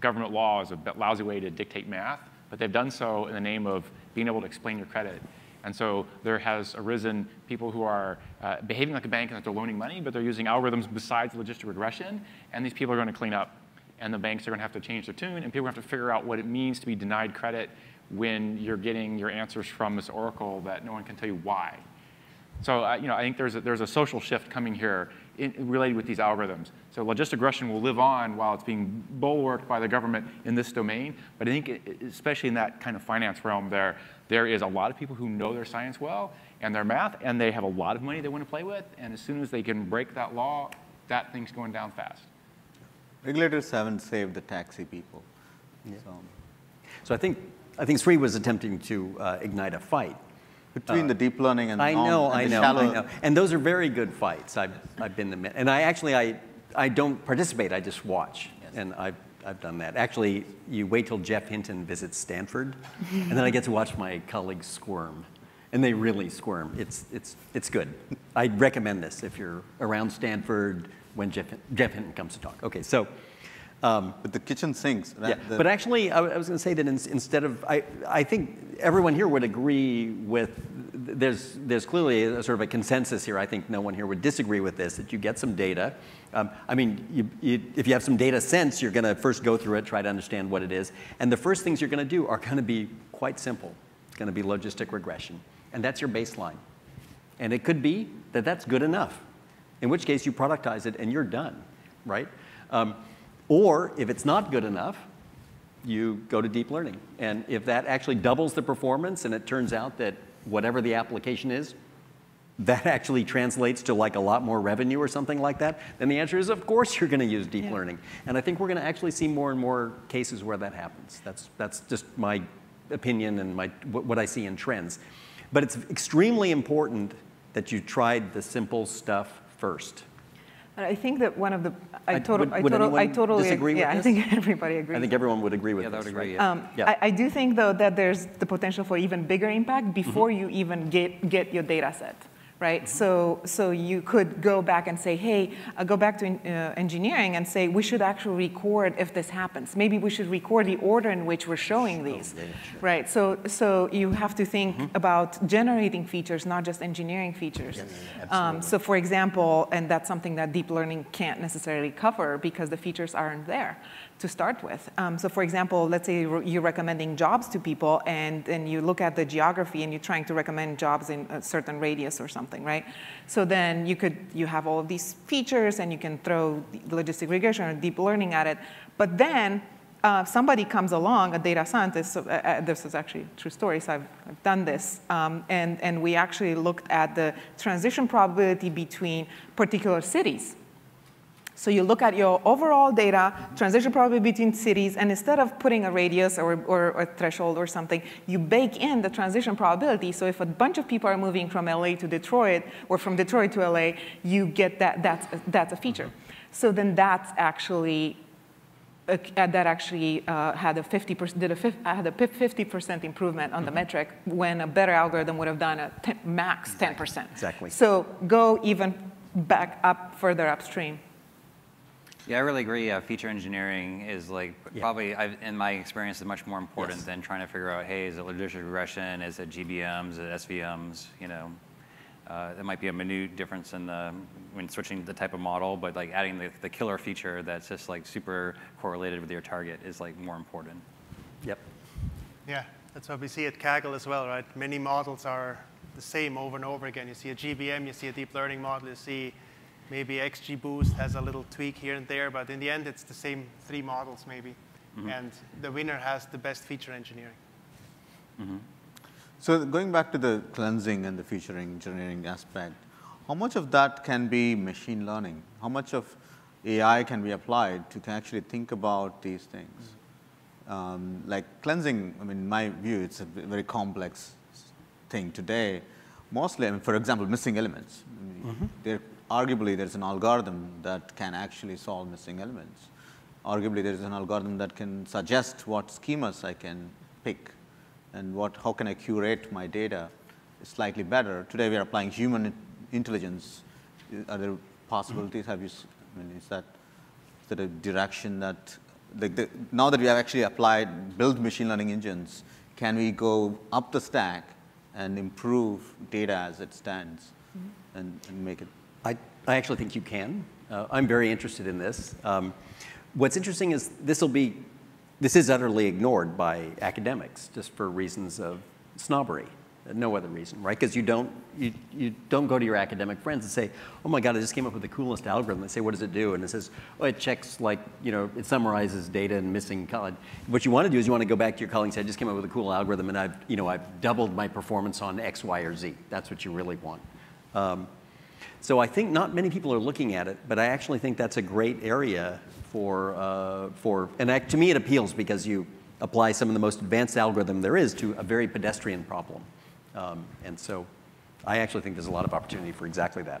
Government law is a lousy way to dictate math, but they've done so in the name of being able to explain your credit. And so there has arisen people who are behaving like a bank and that they're loaning money, but they're using algorithms besides logistic regression, and these people are going to clean up. And the banks are going to have to change their tune, and people have to figure out what it means to be denied credit when you're getting your answers from this oracle that no one can tell you why. So I think there's a social shift coming here related with these algorithms. So logistic regression will live on while it's being bulwarked by the government in this domain. But I think, especially in that kind of finance realm there is a lot of people who know their science well and their math, and they have a lot of money they want to play with. And as soon as they can break that law, that thing's going down fast. Regulators haven't saved the taxi people. Yeah. So I think Sri was attempting to ignite a fight between the deep learning and the shallow. And those are very good fights. I've been the and I actually I don't participate. I just watch, and I've done that. Actually, you wait till Jeff Hinton visits Stanford, and then I get to watch my colleagues squirm, and they really squirm. It's good. I'd recommend this if you're around Stanford when Jeff Hinton comes to talk. Okay, so. But the kitchen sinks. Right? Yeah. But actually, I was going to say that instead of, I think everyone here would agree with, there's clearly a sort of a consensus here. I think no one here would disagree with this, that you get some data. If you have some data sense, you're going to first go through it, try to understand what it is. And the first things you're going to do are going to be quite simple. It's going to be logistic regression. and that's your baseline. And it could be that that's good enough, in which case you productize it and you're done, right? Or if it's not good enough, you go to deep learning. And if that actually doubles the performance and it turns out that whatever the application is, that actually translates to like a lot more revenue or something like that, then the answer is, of course, you're going to use deep learning. And I think we're going to actually see more and more cases where that happens. That's just my opinion and my, what I see in trends. But it's extremely important that you tried the simple stuff first. I think that one of the, I totally disagree with this? I think everybody agrees. I think everyone would agree with this. That would agree, yeah. I do think, though, that there's the potential for even bigger impact before you even get your data set, right? So you could go back and say, hey, go back to engineering and say, we should actually record if this happens. Maybe we should record the order in which we're showing these, right? So you have to think about generating features, not just engineering features. So for example, and that's something that deep learning can't necessarily cover because the features aren't there to start with. So for example, let's say you're recommending jobs to people and you look at the geography and you're trying to recommend jobs in a certain radius or something, right? So then you have all of these features and you can throw logistic regression or deep learning at it. But then somebody comes along, a data scientist, so, this is actually a true story, so I've done this, and we actually looked at the transition probability between particular cities. So you look at your overall data, transition probability between cities, and instead of putting a radius or a threshold or something, you bake in the transition probability. So if a bunch of people are moving from LA to Detroit, or from Detroit to LA, you get that, that's a feature. So then that's actually, had a 50% improvement on the metric when a better algorithm would have done a max 10%. Exactly. So go even back up, further upstream. Yeah, I really agree. Feature engineering is like probably, in my experience, is much more important than trying to figure out, hey, is it logistic regression? Is it GBMs? Is it SVMs? You know, there might be a minute difference in the when switching the type of model, but like adding the killer feature that's just like super correlated with your target is like more important. Yep. Yeah, that's what we see at Kaggle as well, right? Many models are the same over and over again. You see a GBM, you see a deep learning model, you see. Maybe XGBoost has a little tweak here and there, but in the end, it's the same three models maybe. And the winner has the best feature engineering. So going back to the cleansing and the feature engineering aspect, how much of that can be machine learning? How much of AI can be applied to actually think about these things? Like cleansing, I mean, in my view, it's a very complex thing today. Mostly, I mean, for example, missing elements. Arguably, there's an algorithm that can actually solve missing elements. Arguably, there's an algorithm that can suggest what schemas I can pick and how can I curate my data slightly better. Today, we are applying human intelligence. Are there possibilities? Is that a direction that, now that we have actually built machine learning engines, can we go up the stack and improve data as it stands and make it? I actually think you can. I'm very interested in this. What's interesting is this is utterly ignored by academics just for reasons of snobbery, no other reason, right? Because you don't go to your academic friends and say, oh my God, I just came up with the coolest algorithm. They say, what does it do? And it says, oh, it checks like, you know, it summarizes data and missing column. What you want to do is you want to go back to your colleague and say, I just came up with a cool algorithm and I've doubled my performance on X, Y, or Z. That's what you really want. So I think not many people are looking at it, but I actually think that's a great area and to me it appeals because you apply some of the most advanced algorithm there is to a very pedestrian problem. And so I actually think there's a lot of opportunity for exactly that.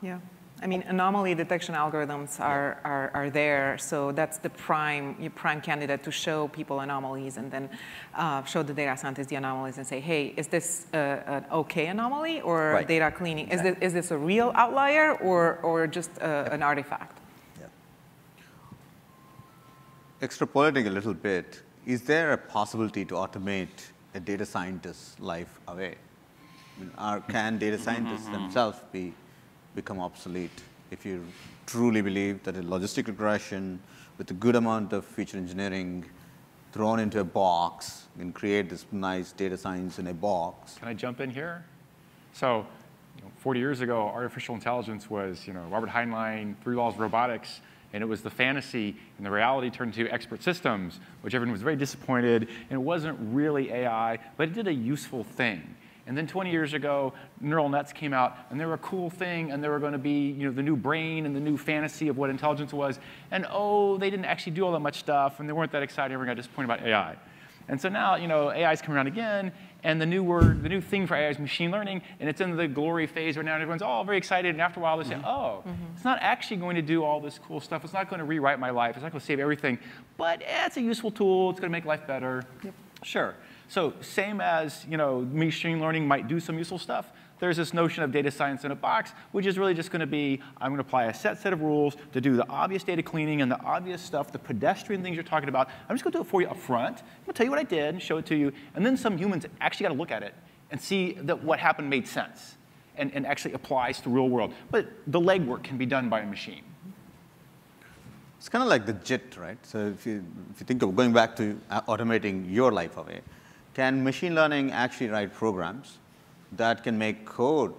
Yeah. I mean, anomaly detection algorithms are there, so that's the prime candidate to show people anomalies and then show the data scientists the anomalies and say, hey, is this an okay anomaly or data cleaning? Exactly. Is this a real outlier or just an artifact? Extrapolating a little bit, is there a possibility to automate a data scientist's life away? I mean, can data scientists themselves become obsolete if you truly believe that a logistic regression with a good amount of feature engineering thrown into a box and create this nice data science in a box. Can I jump in here? So 40 years ago, artificial intelligence was Robert Heinlein, three laws of robotics, and it was the fantasy, and the reality turned to expert systems, which everyone was very disappointed, and it wasn't really AI, but it did a useful thing. And then 20 years ago, neural nets came out, and they were a cool thing, and they were going to be the new brain and the new fantasy of what intelligence was. And oh, they didn't actually do all that much stuff, and they weren't that excited. Everyone got disappointed about AI. And so now, AI's coming around again, and the new word, the new thing for AI is machine learning, and it's in the glory phase right now, and everyone's all very excited, and after a while they say, oh, it's not actually going to do all this cool stuff. It's not going to rewrite my life. It's not going to save everything. But it's a useful tool. It's going to make life better. Yep. Sure. So same as machine learning might do some useful stuff, there's this notion of data science in a box, which is really just going to be, I'm going to apply a set of rules to do the obvious data cleaning and the obvious stuff, the pedestrian things you're talking about. I'm just going to do it for you up front. I'm going to tell you what I did and show it to you. And then some humans actually got to look at it and see that what happened made sense and actually applies to the real world. But the legwork can be done by a machine. It's kind of like the JIT, right? So if you think of going back to automating your life away, can machine learning actually write programs that can make code,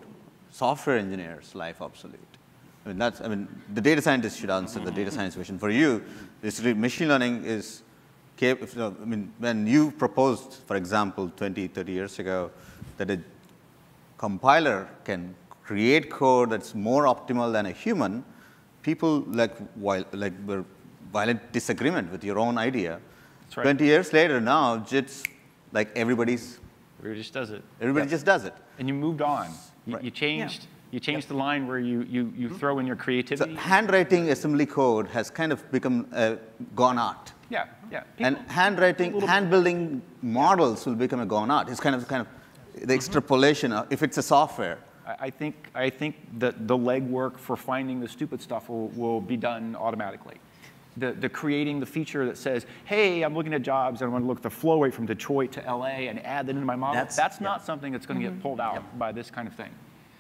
software engineers' life obsolete? I mean, the data scientist should answer the data science question. For you, machine learning is capable. I mean, when you proposed, for example, 20, 30 years ago, that a compiler can create code that's more optimal than a human, people were violent disagreement with your own idea. That's right. 20 years later now, JIT's like everybody's. Everybody just does it. Everybody just does it. And you moved on. You changed the line where you throw in your creativity. So handwriting assembly code has kind of become gone art. Yeah, yeah. And handwriting, hand-building models will become a gone art. It's kind of the extrapolation of, if it's a software. I think that the legwork for finding the stupid stuff will be done automatically. The creating the feature that says, hey, I'm looking at jobs, and I want to look at the flow rate from Detroit to LA and add that into my model. That's not something that's going to get pulled out by this kind of thing.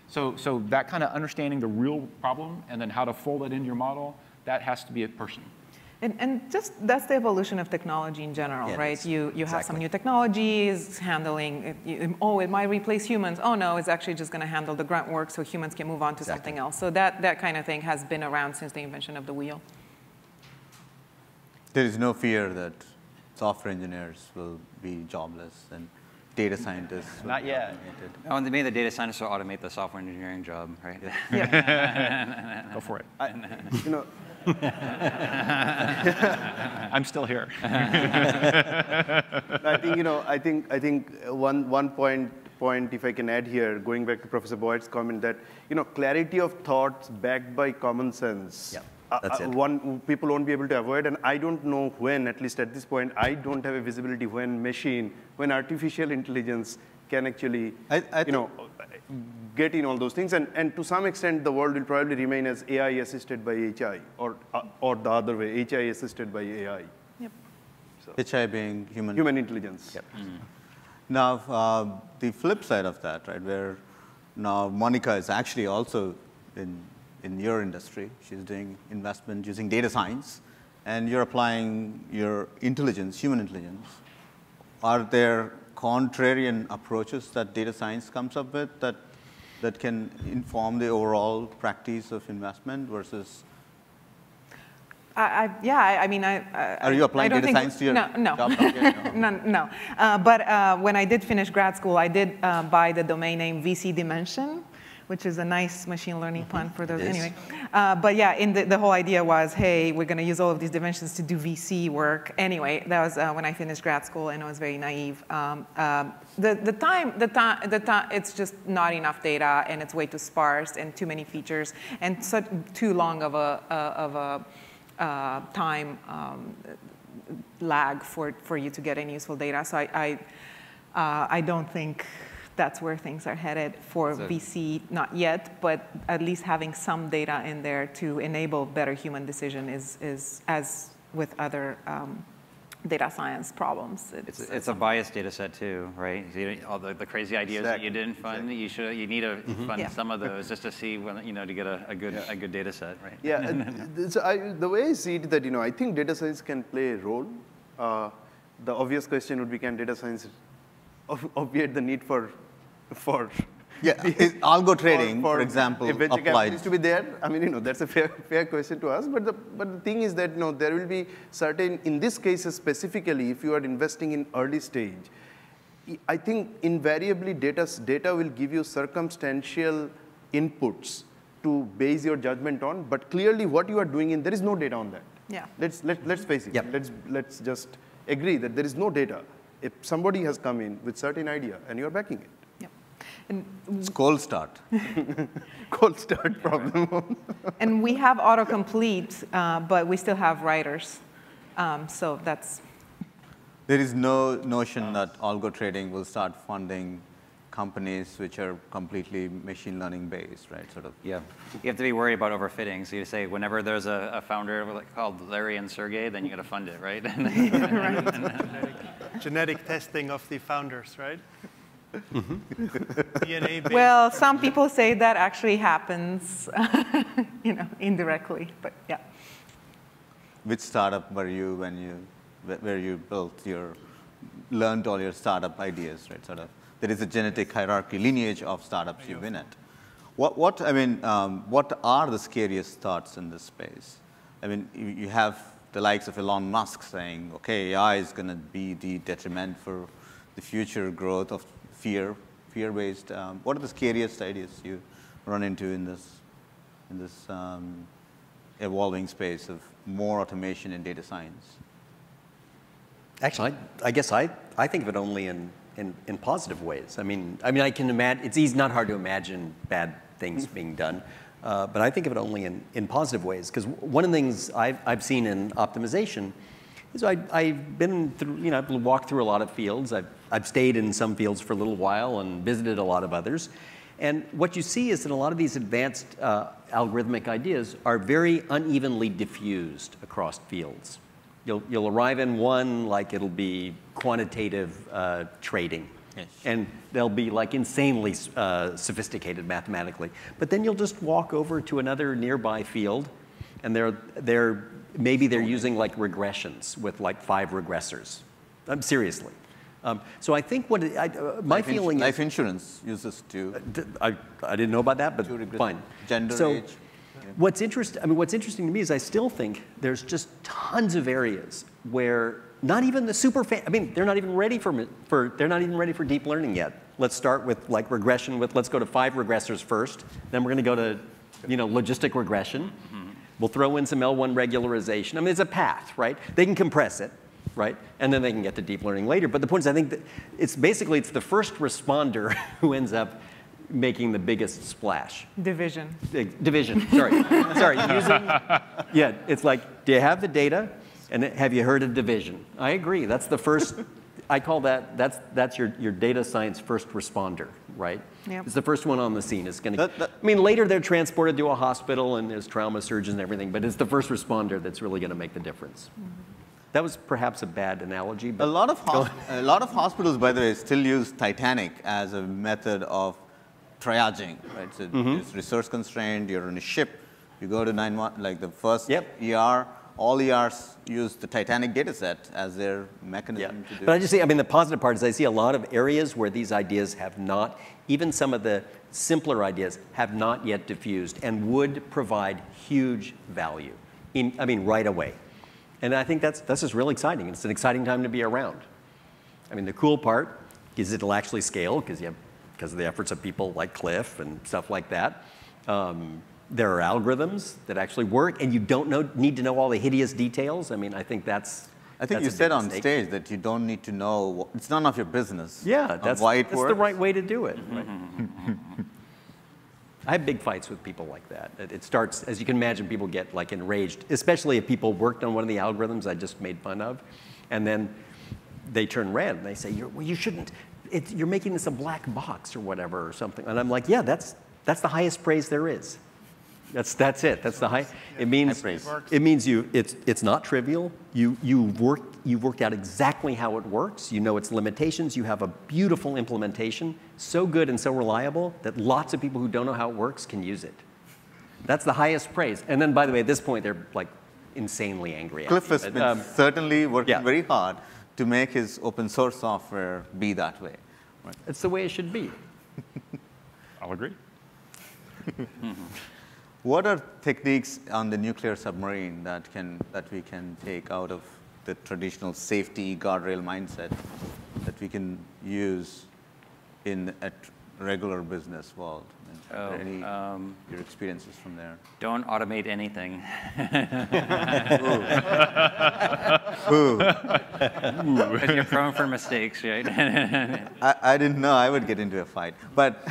So that kind of understanding the real problem and then how to fold it into your model, that has to be a person. And just that's the evolution of technology in general, right? You have some new technologies handling, it might replace humans. Oh, no, it's actually just going to handle the grunt work so humans can move on to something else. So that kind of thing has been around since the invention of the wheel. There is no fear that software engineers will be jobless and data scientists. Not yet. Oh, and maybe the data scientists will automate the software engineering job, right? Yeah. Go for it. I'm still here. I think one point, if I can add here, going back to Professor Boyd's comment that clarity of thoughts backed by common sense. Yeah. People won't be able to avoid, and I don't know when, at least at this point, I don't have a visibility when artificial intelligence can actually, get in all those things. And to some extent, the world will probably remain as AI assisted by HI, or the other way, HI assisted by AI. Yep. So, HI being human intelligence. Yep. Mm-hmm. Now, the flip side of that, right, where now Monica is actually also in your industry. She's doing investment using data science, and you're applying your intelligence, human intelligence. Are there contrarian approaches that data science comes up with that can inform the overall practice of investment versus? Are you applying data science to your job? No. But when I did finish grad school, I did buy the domain name VC Dimension, which is a nice machine learning pun for those. Anyway, but yeah, the whole idea was, hey, we're going to use all of these dimensions to do VC work. Anyway, that was when I finished grad school, and I was very naive. It's just not enough data, and it's way too sparse, and too many features, and too long of a time lag for you to get any useful data. So I don't think that's where things are headed for VC, not yet, but at least having some data in there to enable better human decision is as with other data science problems. It's a biased data set too, right? All the crazy ideas that you didn't fund, you need to fund some of those just to see when, to get a good data set, right? Yeah, so the way I see it, that I think data science can play a role the obvious question would be, can data science obviate the need for yeah, algo trading, for example, applied? Venture capital to be there. I mean, you know, that's a fair question to ask. But the thing is that, you know, there will be certain, in this case specifically, if you are investing in early stage, I think invariably data will give you circumstantial inputs to base your judgment on. But clearly, what you are doing in there is no data on that. Yeah. Let's face it. Yeah. Let's just agree that there is no data. If somebody has come in with certain idea and you're backing it. And it's cold start. Cold start problem. And we have autocomplete, but we still have writers. So that's. There is no notion that algo trading will start funding companies which are completely machine learning based, right? Sort of. Yeah. You have to be worried about overfitting. So you say whenever there's a founder called Larry and Sergey, then you got to fund it, right? Genetic testing of the founders, right? Mm-hmm. Well, some people say that actually happens, you know, indirectly, but yeah. Which startup were you when where you built your, learned all your startup ideas, right? Sort of, there is a genetic hierarchy, lineage of startups you've been at. What I mean, what are the scariest thoughts in this space? I mean, you have the likes of Elon Musk saying, okay, AI is going to be the detriment for the future growth of fear-based. What are the scariest ideas you run into in this evolving space of more automation in data science? Actually, I guess I think of it only in positive ways. I mean, I can imagine. It's easy, not hard to imagine bad things being done, but I think of it only in positive ways. Because one of the things I've seen in optimization. So I've been through, you know, I've walked through a lot of fields. I've stayed in some fields for a little while and visited a lot of others. And what you see is that a lot of these advanced algorithmic ideas are very unevenly diffused across fields. You'll arrive in one, like it'll be quantitative trading. Yes. And they'll be like insanely sophisticated mathematically. But then you'll just walk over to another nearby field and maybe they're using like regressions with like 5 regressors. Seriously. So I think what my feeling is life insurance uses two. I didn't know about that, but fine. Gender, age. Yeah. What's interesting to me is I still think there's just tons of areas where not even the they're not even ready for deep learning yet. Let's start with like regression let's go to 5 regressors first. Then we're going to go to, you know, logistic regression. Mm-hmm. We'll throw in some L1 regularization. I mean, it's a path, right? They can compress it, right? And then they can get to deep learning later. But the point is, I think that it's the first responder who ends up making the biggest splash. Division. Division. Sorry. Sorry. Yeah. It's like, do you have the data? And have you heard of division? I agree. That's the first. I call that. That's your data science first responder, right? Yep. It's the first one on the scene. It's going to. I mean, later they're transported to a hospital and there's trauma surgeons and everything, but it's the first responder that's really going to make the difference. Mm-hmm. That was perhaps a bad analogy, but a lot of hospitals, by the way, still use Titanic as a method of triaging, right? So it's resource constrained. You're on a ship. You go to 911, like the first ER. All ERs use the Titanic data set as their mechanism to do. But I just see, I mean, the positive part is I see a lot of areas where these ideas have not, even some of the simpler ideas, have not yet diffused and would provide huge value, right away. And I think that's just really exciting. It's an exciting time to be around. I mean, the cool part is it'll actually scale because of the efforts of people like Cliff and stuff like that. There are algorithms that actually work, and you don't need to know all the hideous details. I mean, I think that's. I think you said on stage that you don't need to know. It's none of your business. Yeah, that's the right way to do it. Right? I have big fights with people like that. It starts, as you can imagine, people get like enraged, especially if people worked on one of the algorithms I just made fun of, and then they turn red and they say, "Well, you shouldn't. You're making this a black box or whatever or something." And I'm like, "Yeah, that's the highest praise there is." That's it. That's the high. It means you. It's not trivial. You've worked out exactly how it works. You know its limitations. You have a beautiful implementation, so good and so reliable that lots of people who don't know how it works can use it. That's the highest praise. And then, by the way, at this point, they're like insanely angry. Cliff has been certainly working very hard to make his open source software be that way. Right? It's the way it should be. I'll agree. What are techniques on the nuclear submarine that we can take out of the traditional safety guardrail mindset that we can use in a regular business world? Are there any your experiences from there? Don't automate anything. Because you're prone for mistakes, right? I didn't know I would get into a fight, but.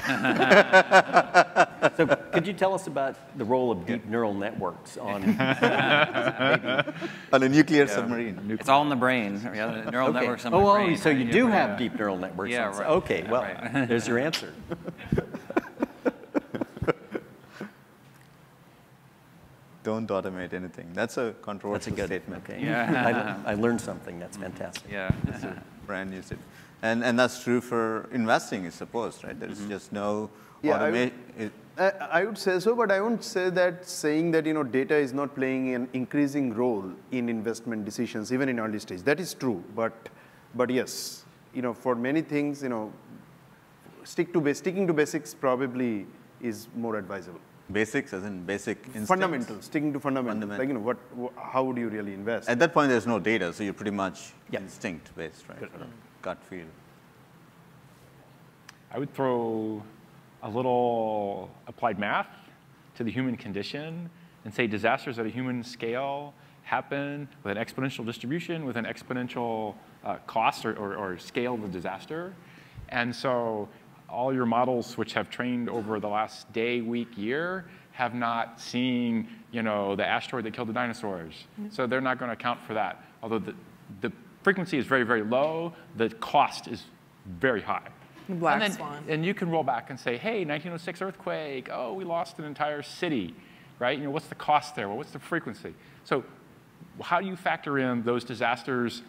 So could you tell us about the role of deep neural networks on, on a nuclear submarine? Nuclear. It's all in the brain. Yeah, neural networks on the brain. So you do have deep neural networks. Yeah, right. OK, well, there's your answer. Don't automate anything. That's a controversial statement. Okay. Yeah. I learned something. That's fantastic. Yeah, that's a brand new statement. And that's true for investing, I suppose, right? There's just no automation. I would say so, but I wouldn't say that saying that data is not playing an increasing role in investment decisions, even in early stage. That is true, but yes, for many things, sticking to basics probably is more advisable. Basics as in basic instincts. Fundamentals, sticking to fundamentals. Like, how would you really invest? At that point, there's no data, so you're pretty much instinct-based, right? Sort of gut feel. I would throw a little applied math to the human condition and say disasters at a human scale happen with an exponential distribution, with an exponential cost or scale of the disaster. And so all your models which have trained over the last day, week, year have not seen the asteroid that killed the dinosaurs. So they're not going to account for that. Although the frequency is very, very low, the cost is very high. Black swan. And you can roll back and say, hey, 1906 earthquake, oh, we lost an entire city, right? What's the cost there? Well, what's the frequency? So how do you factor in those disasters?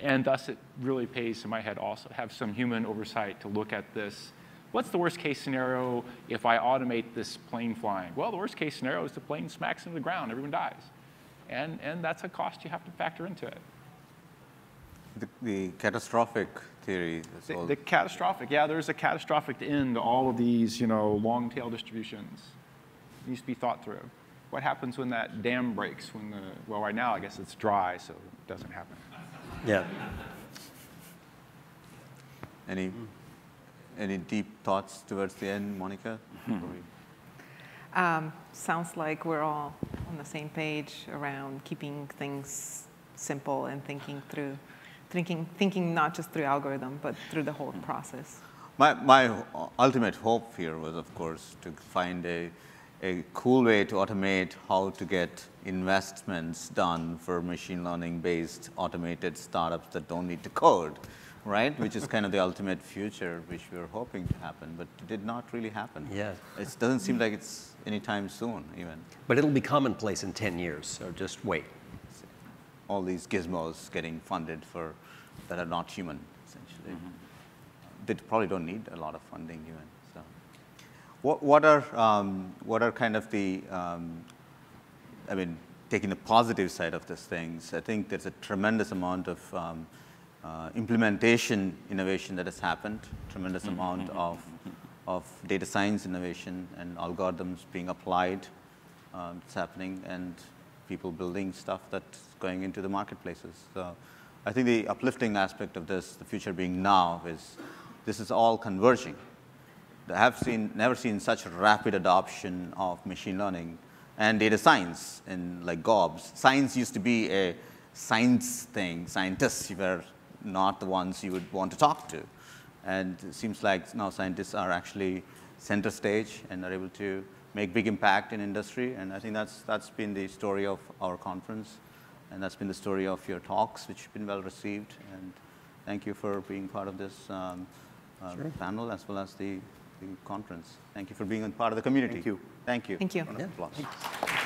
And thus, it really pays in my head also have some human oversight to look at this. What's the worst case scenario if I automate this plane flying? Well, the worst case scenario is the plane smacks into the ground, everyone dies. And that's a cost you have to factor into it. The catastrophic theory. The catastrophic, there's a catastrophic end to all of these long tail distributions. It needs to be thought through. What happens when that dam breaks? When the, well, right now, I guess it's dry, so it doesn't happen. Yeah. Any deep thoughts towards the end, Monica? Sounds like we're all on the same page around keeping things simple and thinking not just through algorithm, but through the whole process. My ultimate hope here was, of course, to find a cool way to automate how to get investments done for machine learning-based automated startups that don't need to code, right? Which is kind of the ultimate future, which we were hoping to happen, but it did not really happen. Yes. It doesn't seem like it's anytime soon, even. But it'll be commonplace in 10 years, so just wait. All these gizmos getting funded for that are not human, essentially. They probably don't need a lot of funding, even. What are kind of the, I mean, taking the positive side of these things, I think there's a tremendous amount of implementation innovation that has happened, tremendous amount of data science innovation and algorithms being applied. It's happening, and people building stuff that's going into the marketplaces. So I think the uplifting aspect of this, the future being now, is this is all converging. I have never seen such rapid adoption of machine learning and data science in like gobs. Science used to be a science thing. Scientists were not the ones you would want to talk to. And it seems like now scientists are actually center stage and are able to make big impact in industry. And I think that's been the story of our conference. And that's been the story of your talks, which have been well received. And thank you for being part of this panel as well as the conference. Thank you for being a part of the community. Thank you. Thank you. Thank you.